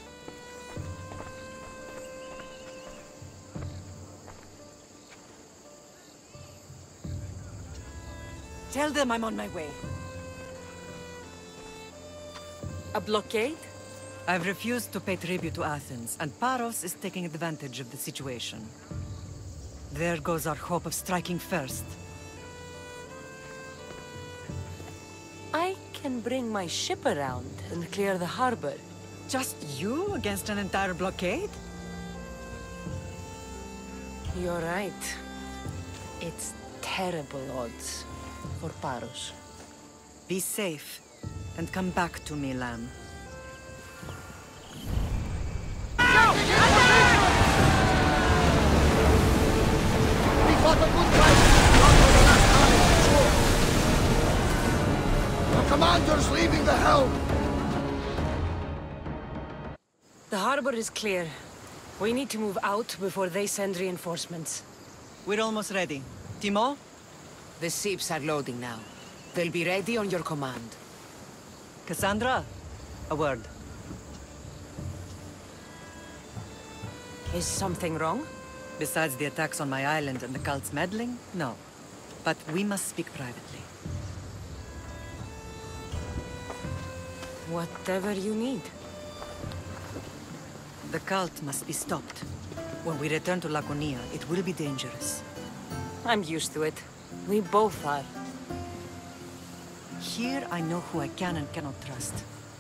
Tell them I'm on my way. A blockade? I've refused to pay tribute to Athens, and Paros is taking advantage of the situation. There goes our hope of striking first. I can bring my ship around and clear the harbor. Just you against an entire blockade? You're right. It's terrible odds for Paros. Be safe and come back to me, Lamb. What a good fight! Not for the last time, sure! The commander's leaving the helm! The harbor is clear. We need to move out before they send reinforcements. We're almost ready. Timo? The ships are loading now. They'll be ready on your command. Kassandra, a word. Is something wrong? Besides the attacks on my island and the cult's meddling? No. But we must speak privately. Whatever you need. The cult must be stopped. When we return to Laconia, it will be dangerous. I'm used to it. We both are. Here I know who I can and cannot trust.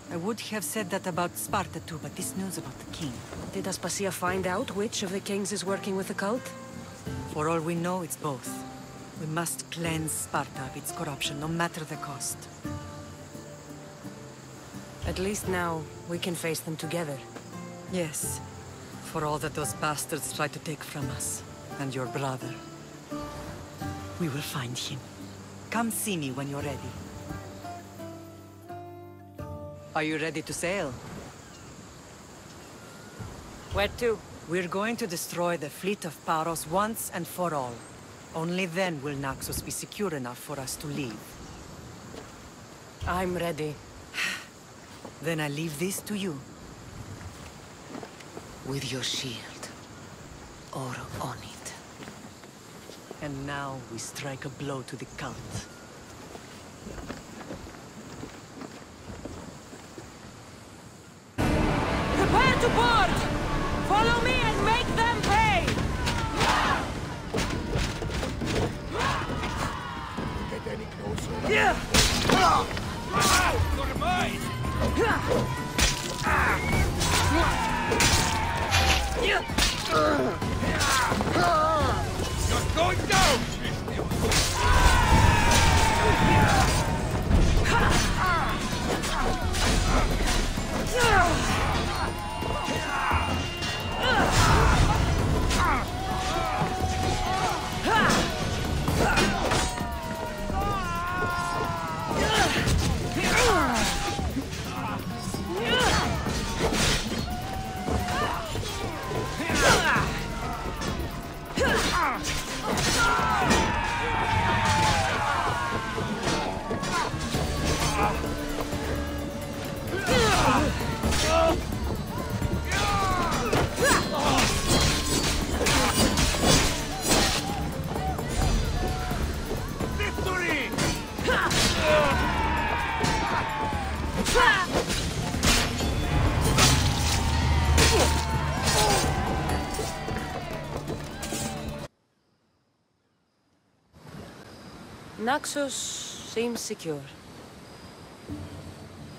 I would have said that about Sparta too, but this news about the king... Did Aspasia find out which of the kings is working with the cult? For all we know, it's both. We must cleanse Sparta of its corruption, no matter the cost. At least now, we can face them together. Yes. For all that those bastards try to take from us. And your brother. We will find him. Come see me when you're ready. Are you ready to sail? Where to? We're going to destroy the fleet of Paros once and for all. Only then will Naxos be secure enough for us to leave. I'm ready. Then I leave this to you. With your shield. Or on it. And now we strike a blow to the cult. Board. Follow me and make them pay! Get any closer. Yeah. You're mine! You're going down! Yeah. Ah! Naxos seems secure.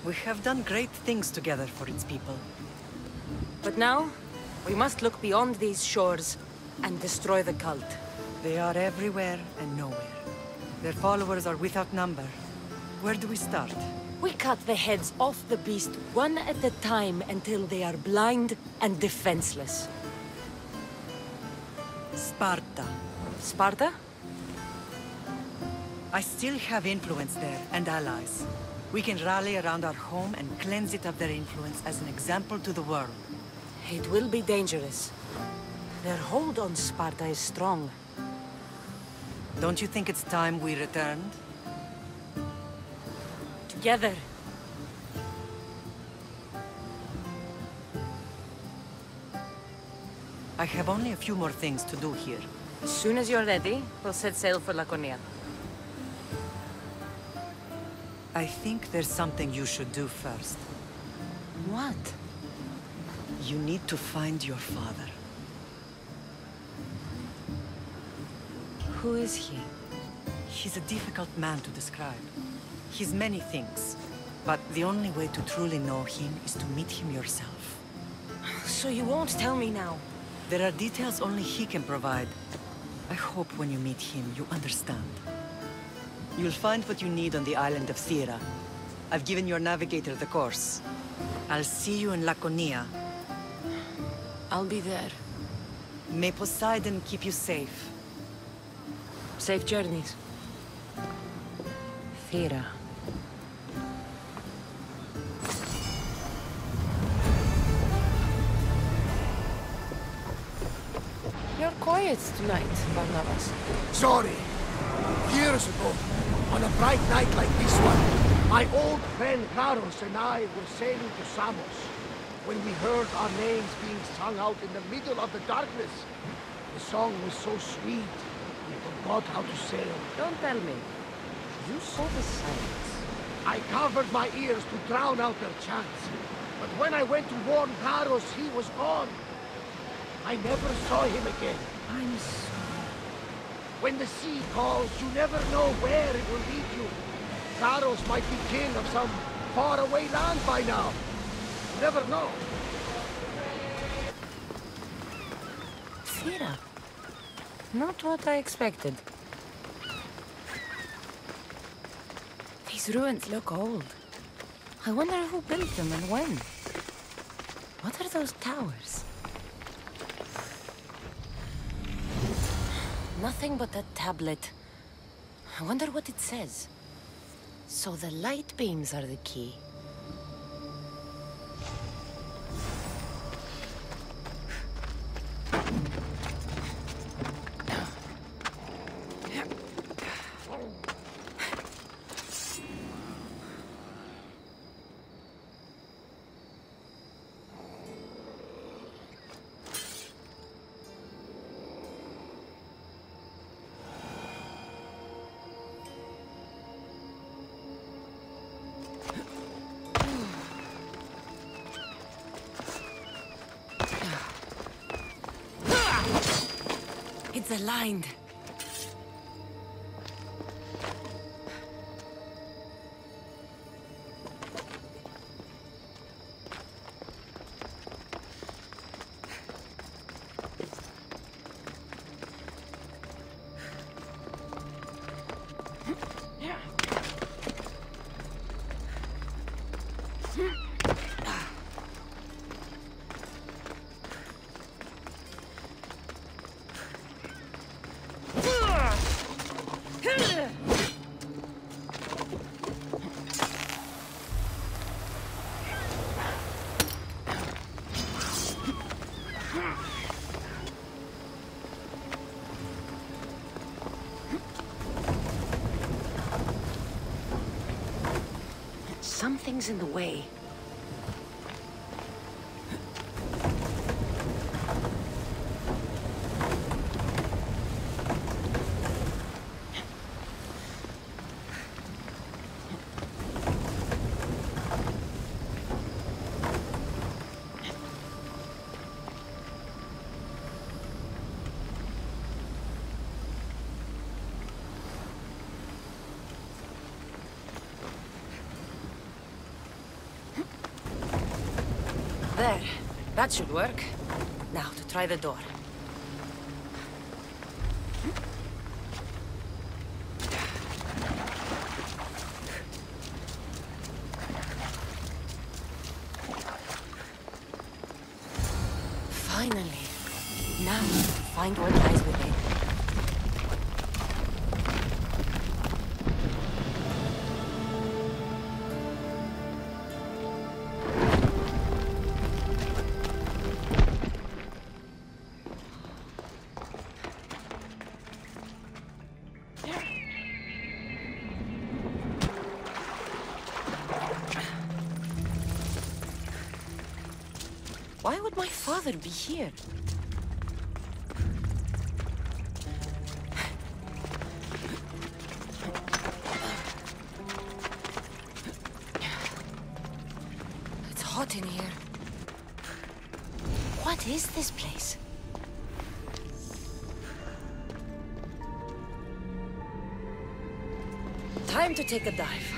We have done great things together for its people. But now, we must look beyond these shores and destroy the cult. They are everywhere and nowhere. Their followers are without number. Where do we start? We cut the heads off the beast one at a time until they are blind and defenseless. Sparta. Sparta? I still have influence there, and allies. We can rally around our home and cleanse it of their influence as an example to the world. It will be dangerous. Their hold on Sparta is strong. Don't you think it's time we returned? Together. I have only a few more things to do here. As soon as you're ready, we'll set sail for Laconia. I think there's something you should do first. What? You need to find your father. Who is he? He's a difficult man to describe. He's many things, but the only way to truly know him is to meet him yourself. So you won't tell me now? There are details only he can provide. I hope when you meet him, you understand. You'll find what you need on the island of Thera. I've given your navigator the course. I'll see you in Laconia. I'll be there. May Poseidon keep you safe. Safe journeys. Thera. You're quiet tonight, Barnabas. Sorry. Years ago, on a bright night like this one, my old friend Paros and I were sailing to Samos, when we heard our names being sung out in the middle of the darkness. The song was so sweet, we forgot how to sail. Don't tell me. You saw the silence. I covered my ears to drown out their chants, but when I went to warn Paros, he was gone. I never saw him again. I'm sorry. When the sea calls, you never know where it will lead you. Saros might be king of some faraway land by now. You never know. Thera. Not what I expected. These ruins look old. I wonder who built them and when. What are those towers? Nothing but a tablet. I wonder what it says. So the light beams are the key. Aligned. Something's in the way. There. That should work. Now, to try the door. Finally. Now, find what lies within. Why would my father be here? It's hot in here. What is this place? Time to take a dive.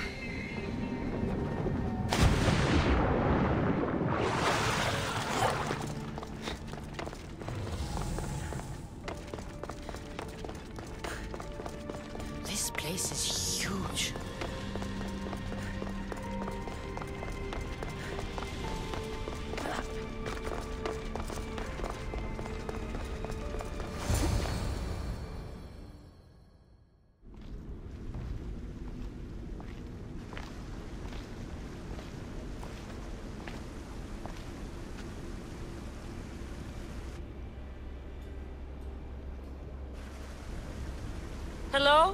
Hello?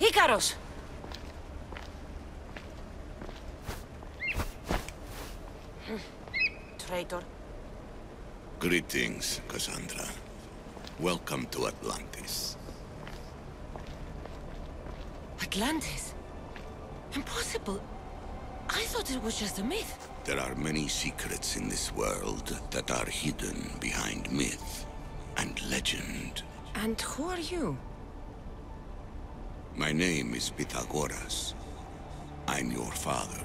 Ikaros! Traitor. Greetings, Kassandra. Welcome to Atlantis. Atlantis? Impossible! I thought it was just a myth. There are many secrets in this world that are hidden behind myth and legend. And who are you? My name is Pythagoras. I'm your father.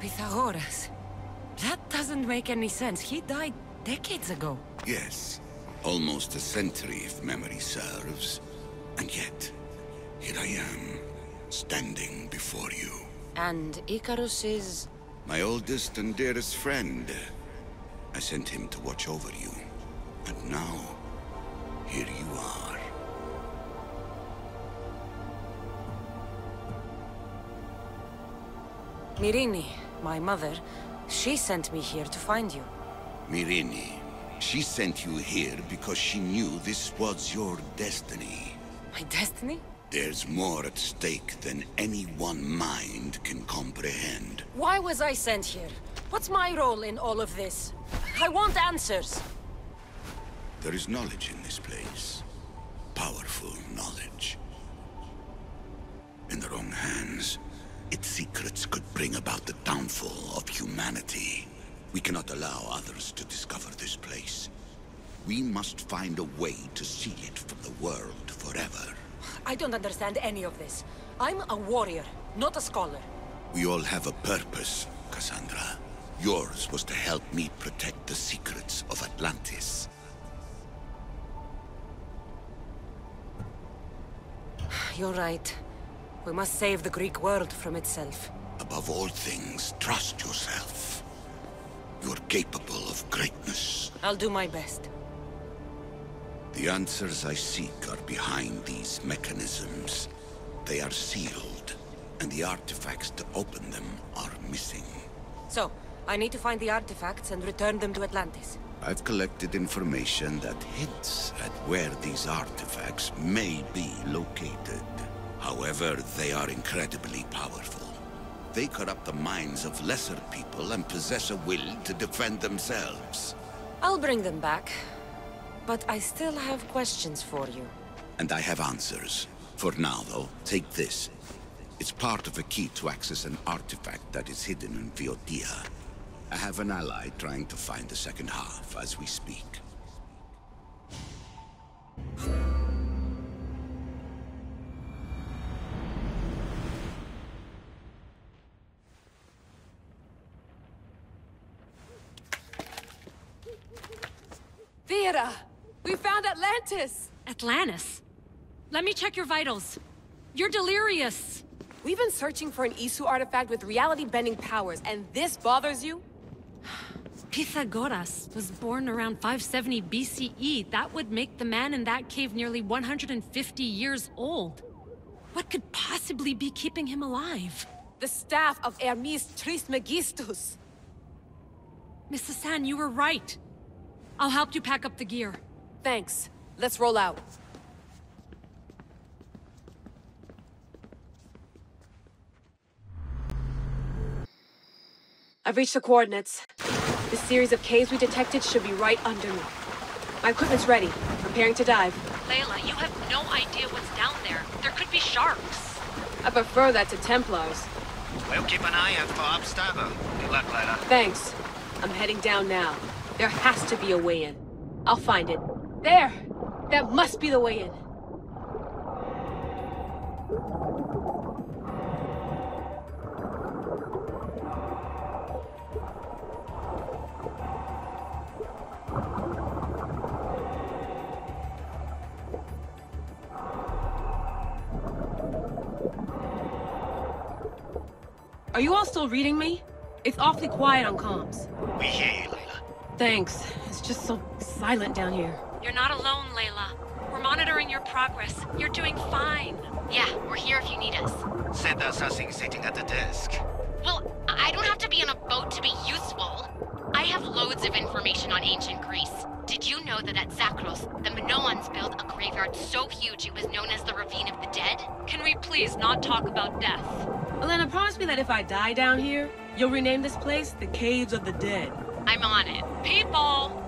Pythagoras? That doesn't make any sense. He died decades ago. Yes. Almost a century, if memory serves. And yet, here I am. Standing before you. And Ikaros is? My oldest and dearest friend. I sent him to watch over you. And now, here you are. Myrrine, my mother, she sent me here to find you. Myrrine, she sent you here because she knew this was your destiny. My destiny? There's more at stake than any one mind can comprehend. Why was I sent here? What's my role in all of this? I want answers! There is knowledge in this place. Powerful knowledge. In the wrong hands, its secrets could bring about the downfall of humanity. We cannot allow others to discover this place. We must find a way to seal it from the world forever. I don't understand any of this. I'm a warrior, not a scholar. We all have a purpose, Kassandra. Yours was to help me protect the secrets of Atlantis. You're right. We must save the Greek world from itself. Above all things, trust yourself. You're capable of greatness. I'll do my best. The answers I seek are behind these mechanisms. They are sealed, and the artifacts to open them are missing. So, I need to find the artifacts and return them to Atlantis. I've collected information that hints at where these artifacts may be located. However, they are incredibly powerful. They corrupt the minds of lesser people and possess a will to defend themselves. I'll bring them back. But I still have questions for you. And I have answers. For now, though, take this. It's part of a key to access an artifact that is hidden in Viotia. I have an ally trying to find the second half as we speak. Thera! We found Atlantis! Atlantis? Let me check your vitals. You're delirious. We've been searching for an Isu artifact with reality-bending powers, and this bothers you? Pythagoras was born around five seventy B C E. That would make the man in that cave nearly one hundred fifty years old. What could possibly be keeping him alive? The staff of Hermes Trismegistus. Missus San, you were right. I'll help you pack up the gear. Thanks. Let's roll out. I've reached the coordinates. The series of caves we detected should be right under me. My equipment's ready. Preparing to dive. Layla, you have no idea what's down there. There could be sharks. I prefer that to Templars. We'll keep an eye out for Abstava. Good luck, Layla. Thanks. I'm heading down now. There has to be a way in. I'll find it. There! That must be the way in. Are you all still reading me? It's awfully quiet on comms. We hear you, Layla. Thanks. It's just so silent down here. You're not alone, Layla. We're monitoring your progress. You're doing fine. Yeah, we're here if you need us. Send us something sitting at the desk. Well, I don't have to be on a boat to be useful. I have loads of information on ancient Greece. Did you know that at Zakros, the Minoans built a graveyard so huge it was known as the Ravine of the Dead? Can we please not talk about death? Elena, promise me that if I die down here, you'll rename this place the Caves of the Dead. I'm on it. People!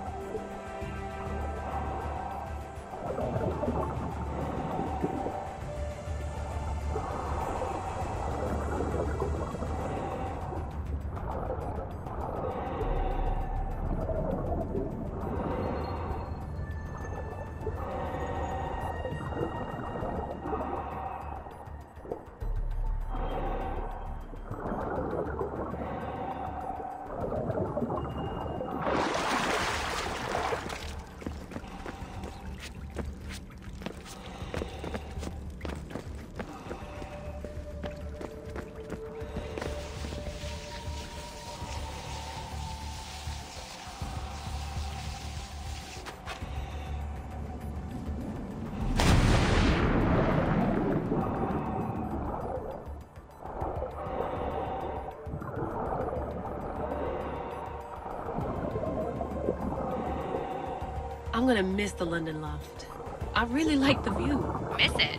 I'm gonna miss the London Loft. I really like the view. Miss it?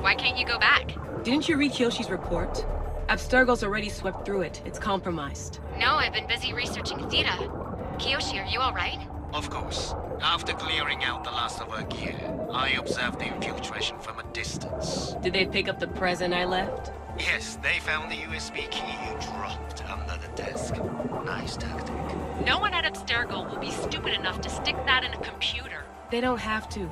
Why can't you go back? Didn't you read Kyoshi's report? Abstergo's already swept through it. It's compromised. No, I've been busy researching Thera. Kyoshi, are you alright? Of course. After clearing out the last of her gear, I observed the infiltration from a distance. Did they pick up the present I left? Yes, they found the U S B key you dropped under the desk. Nice tactic. No one at Abstergo will be stupid enough to stick that in a computer. They don't have to.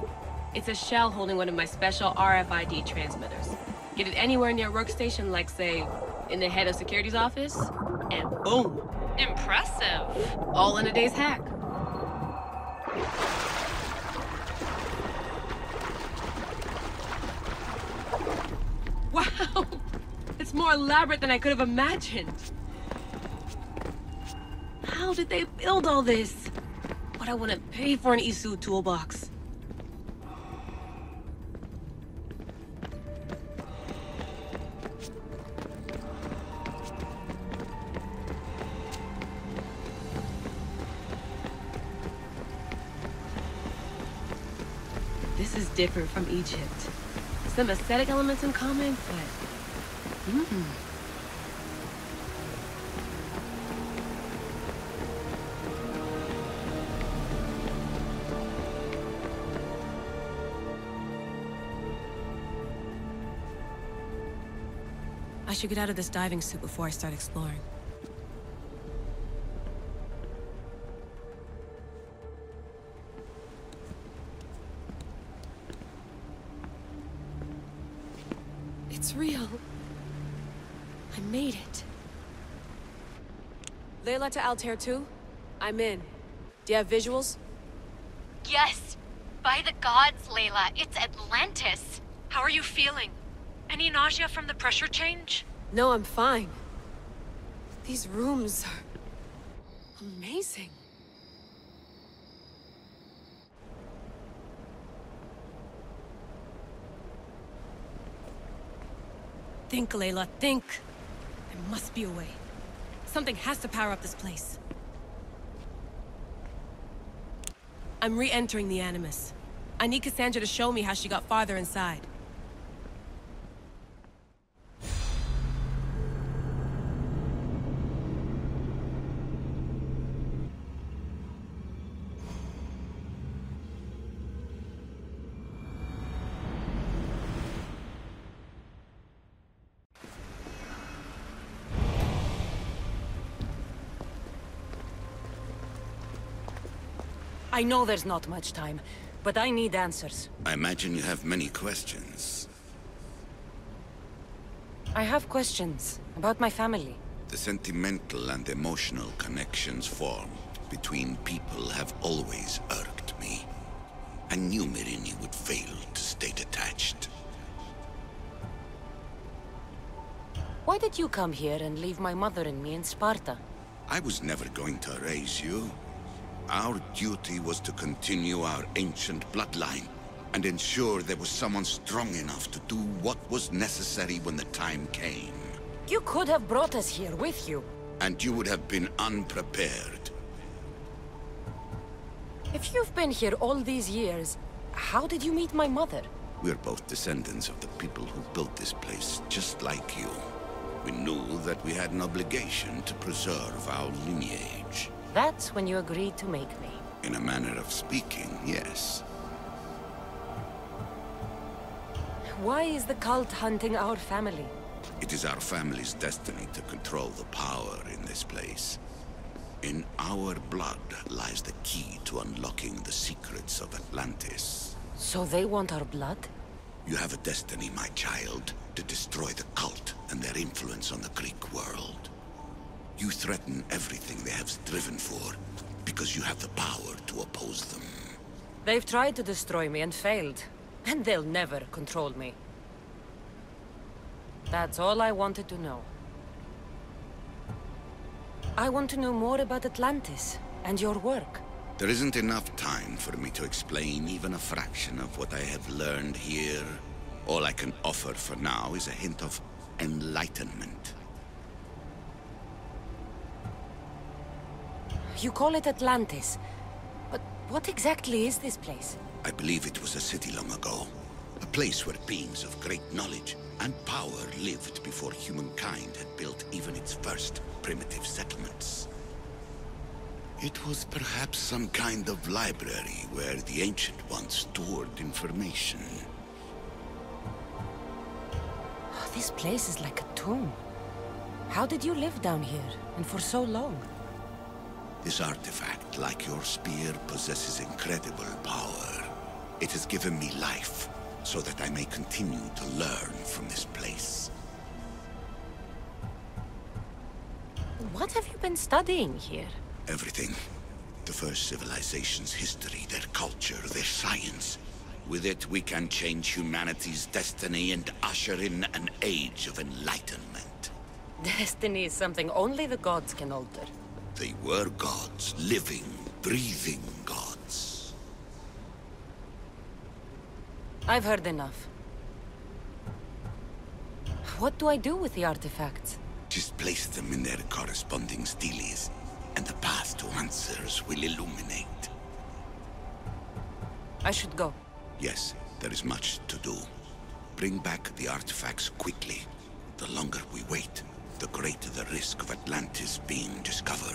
It's a shell holding one of my special R F I D transmitters. Get it anywhere near a workstation, like, say, in the head of security's office, and boom. Impressive. All in a day's hack. Wow! It's more elaborate than I could have imagined. How did they build all this? What I want to pay for an Isu toolbox. This is different from Egypt. Some aesthetic elements in common, but... Mm-mm. I should get out of this diving suit before I start exploring. It's real. I made it. Layla to Altair two? I'm in. Do you have visuals? Yes! By the gods, Layla, it's Atlantis! How are you feeling? Any nausea from the pressure change? No, I'm fine. These rooms are amazing. Think, Layla, think. There must be a way. Something has to power up this place. I'm re-entering the Animus. I need Kassandra to show me how she got farther inside. I know there's not much time, but I need answers. I imagine you have many questions. I have questions about my family. The sentimental and emotional connections formed between people have always irked me. I knew Myrrine would fail to stay detached. Why did you come here and leave my mother and me in Sparta? I was never going to raise you. Our duty was to continue our ancient bloodline, and ensure there was someone strong enough to do what was necessary when the time came. You could have brought us here with you. And you would have been unprepared. If you've been here all these years, how did you meet my mother? We're both descendants of the people who built this place, just like you. We knew that we had an obligation to preserve our lineage. That's when you agreed to make me. In a manner of speaking, yes. Why is the cult hunting our family? It is our family's destiny to control the power in this place. In our blood lies the key to unlocking the secrets of Atlantis. So they want our blood? You have a destiny, my child, to destroy the cult and their influence on the Greek world. You threaten everything they have striven for, because you have the power to oppose them. They've tried to destroy me and failed, and they'll never control me. That's all I wanted to know. I want to know more about Atlantis and your work. There isn't enough time for me to explain even a fraction of what I have learned here. All I can offer for now is a hint of enlightenment. You call it Atlantis, but what exactly is this place? I believe it was a city long ago. A place where beings of great knowledge and power lived before humankind had built even its first primitive settlements. It was perhaps some kind of library where the Ancient Ones stored information. Oh, this place is like a tomb. How did you live down here, and for so long? This artifact, like your spear, possesses incredible power. It has given me life, so that I may continue to learn from this place. What have you been studying here? Everything. The first civilization's history, their culture, their science. With it, we can change humanity's destiny and usher in an age of enlightenment. Destiny is something only the gods can alter. They were gods, living, breathing gods. I've heard enough. What do I do with the artifacts? Just place them in their corresponding steles, and the path to answers will illuminate. I should go. Yes, there is much to do. Bring back the artifacts quickly. The longer we wait, the greater the risk of Atlantis being discovered.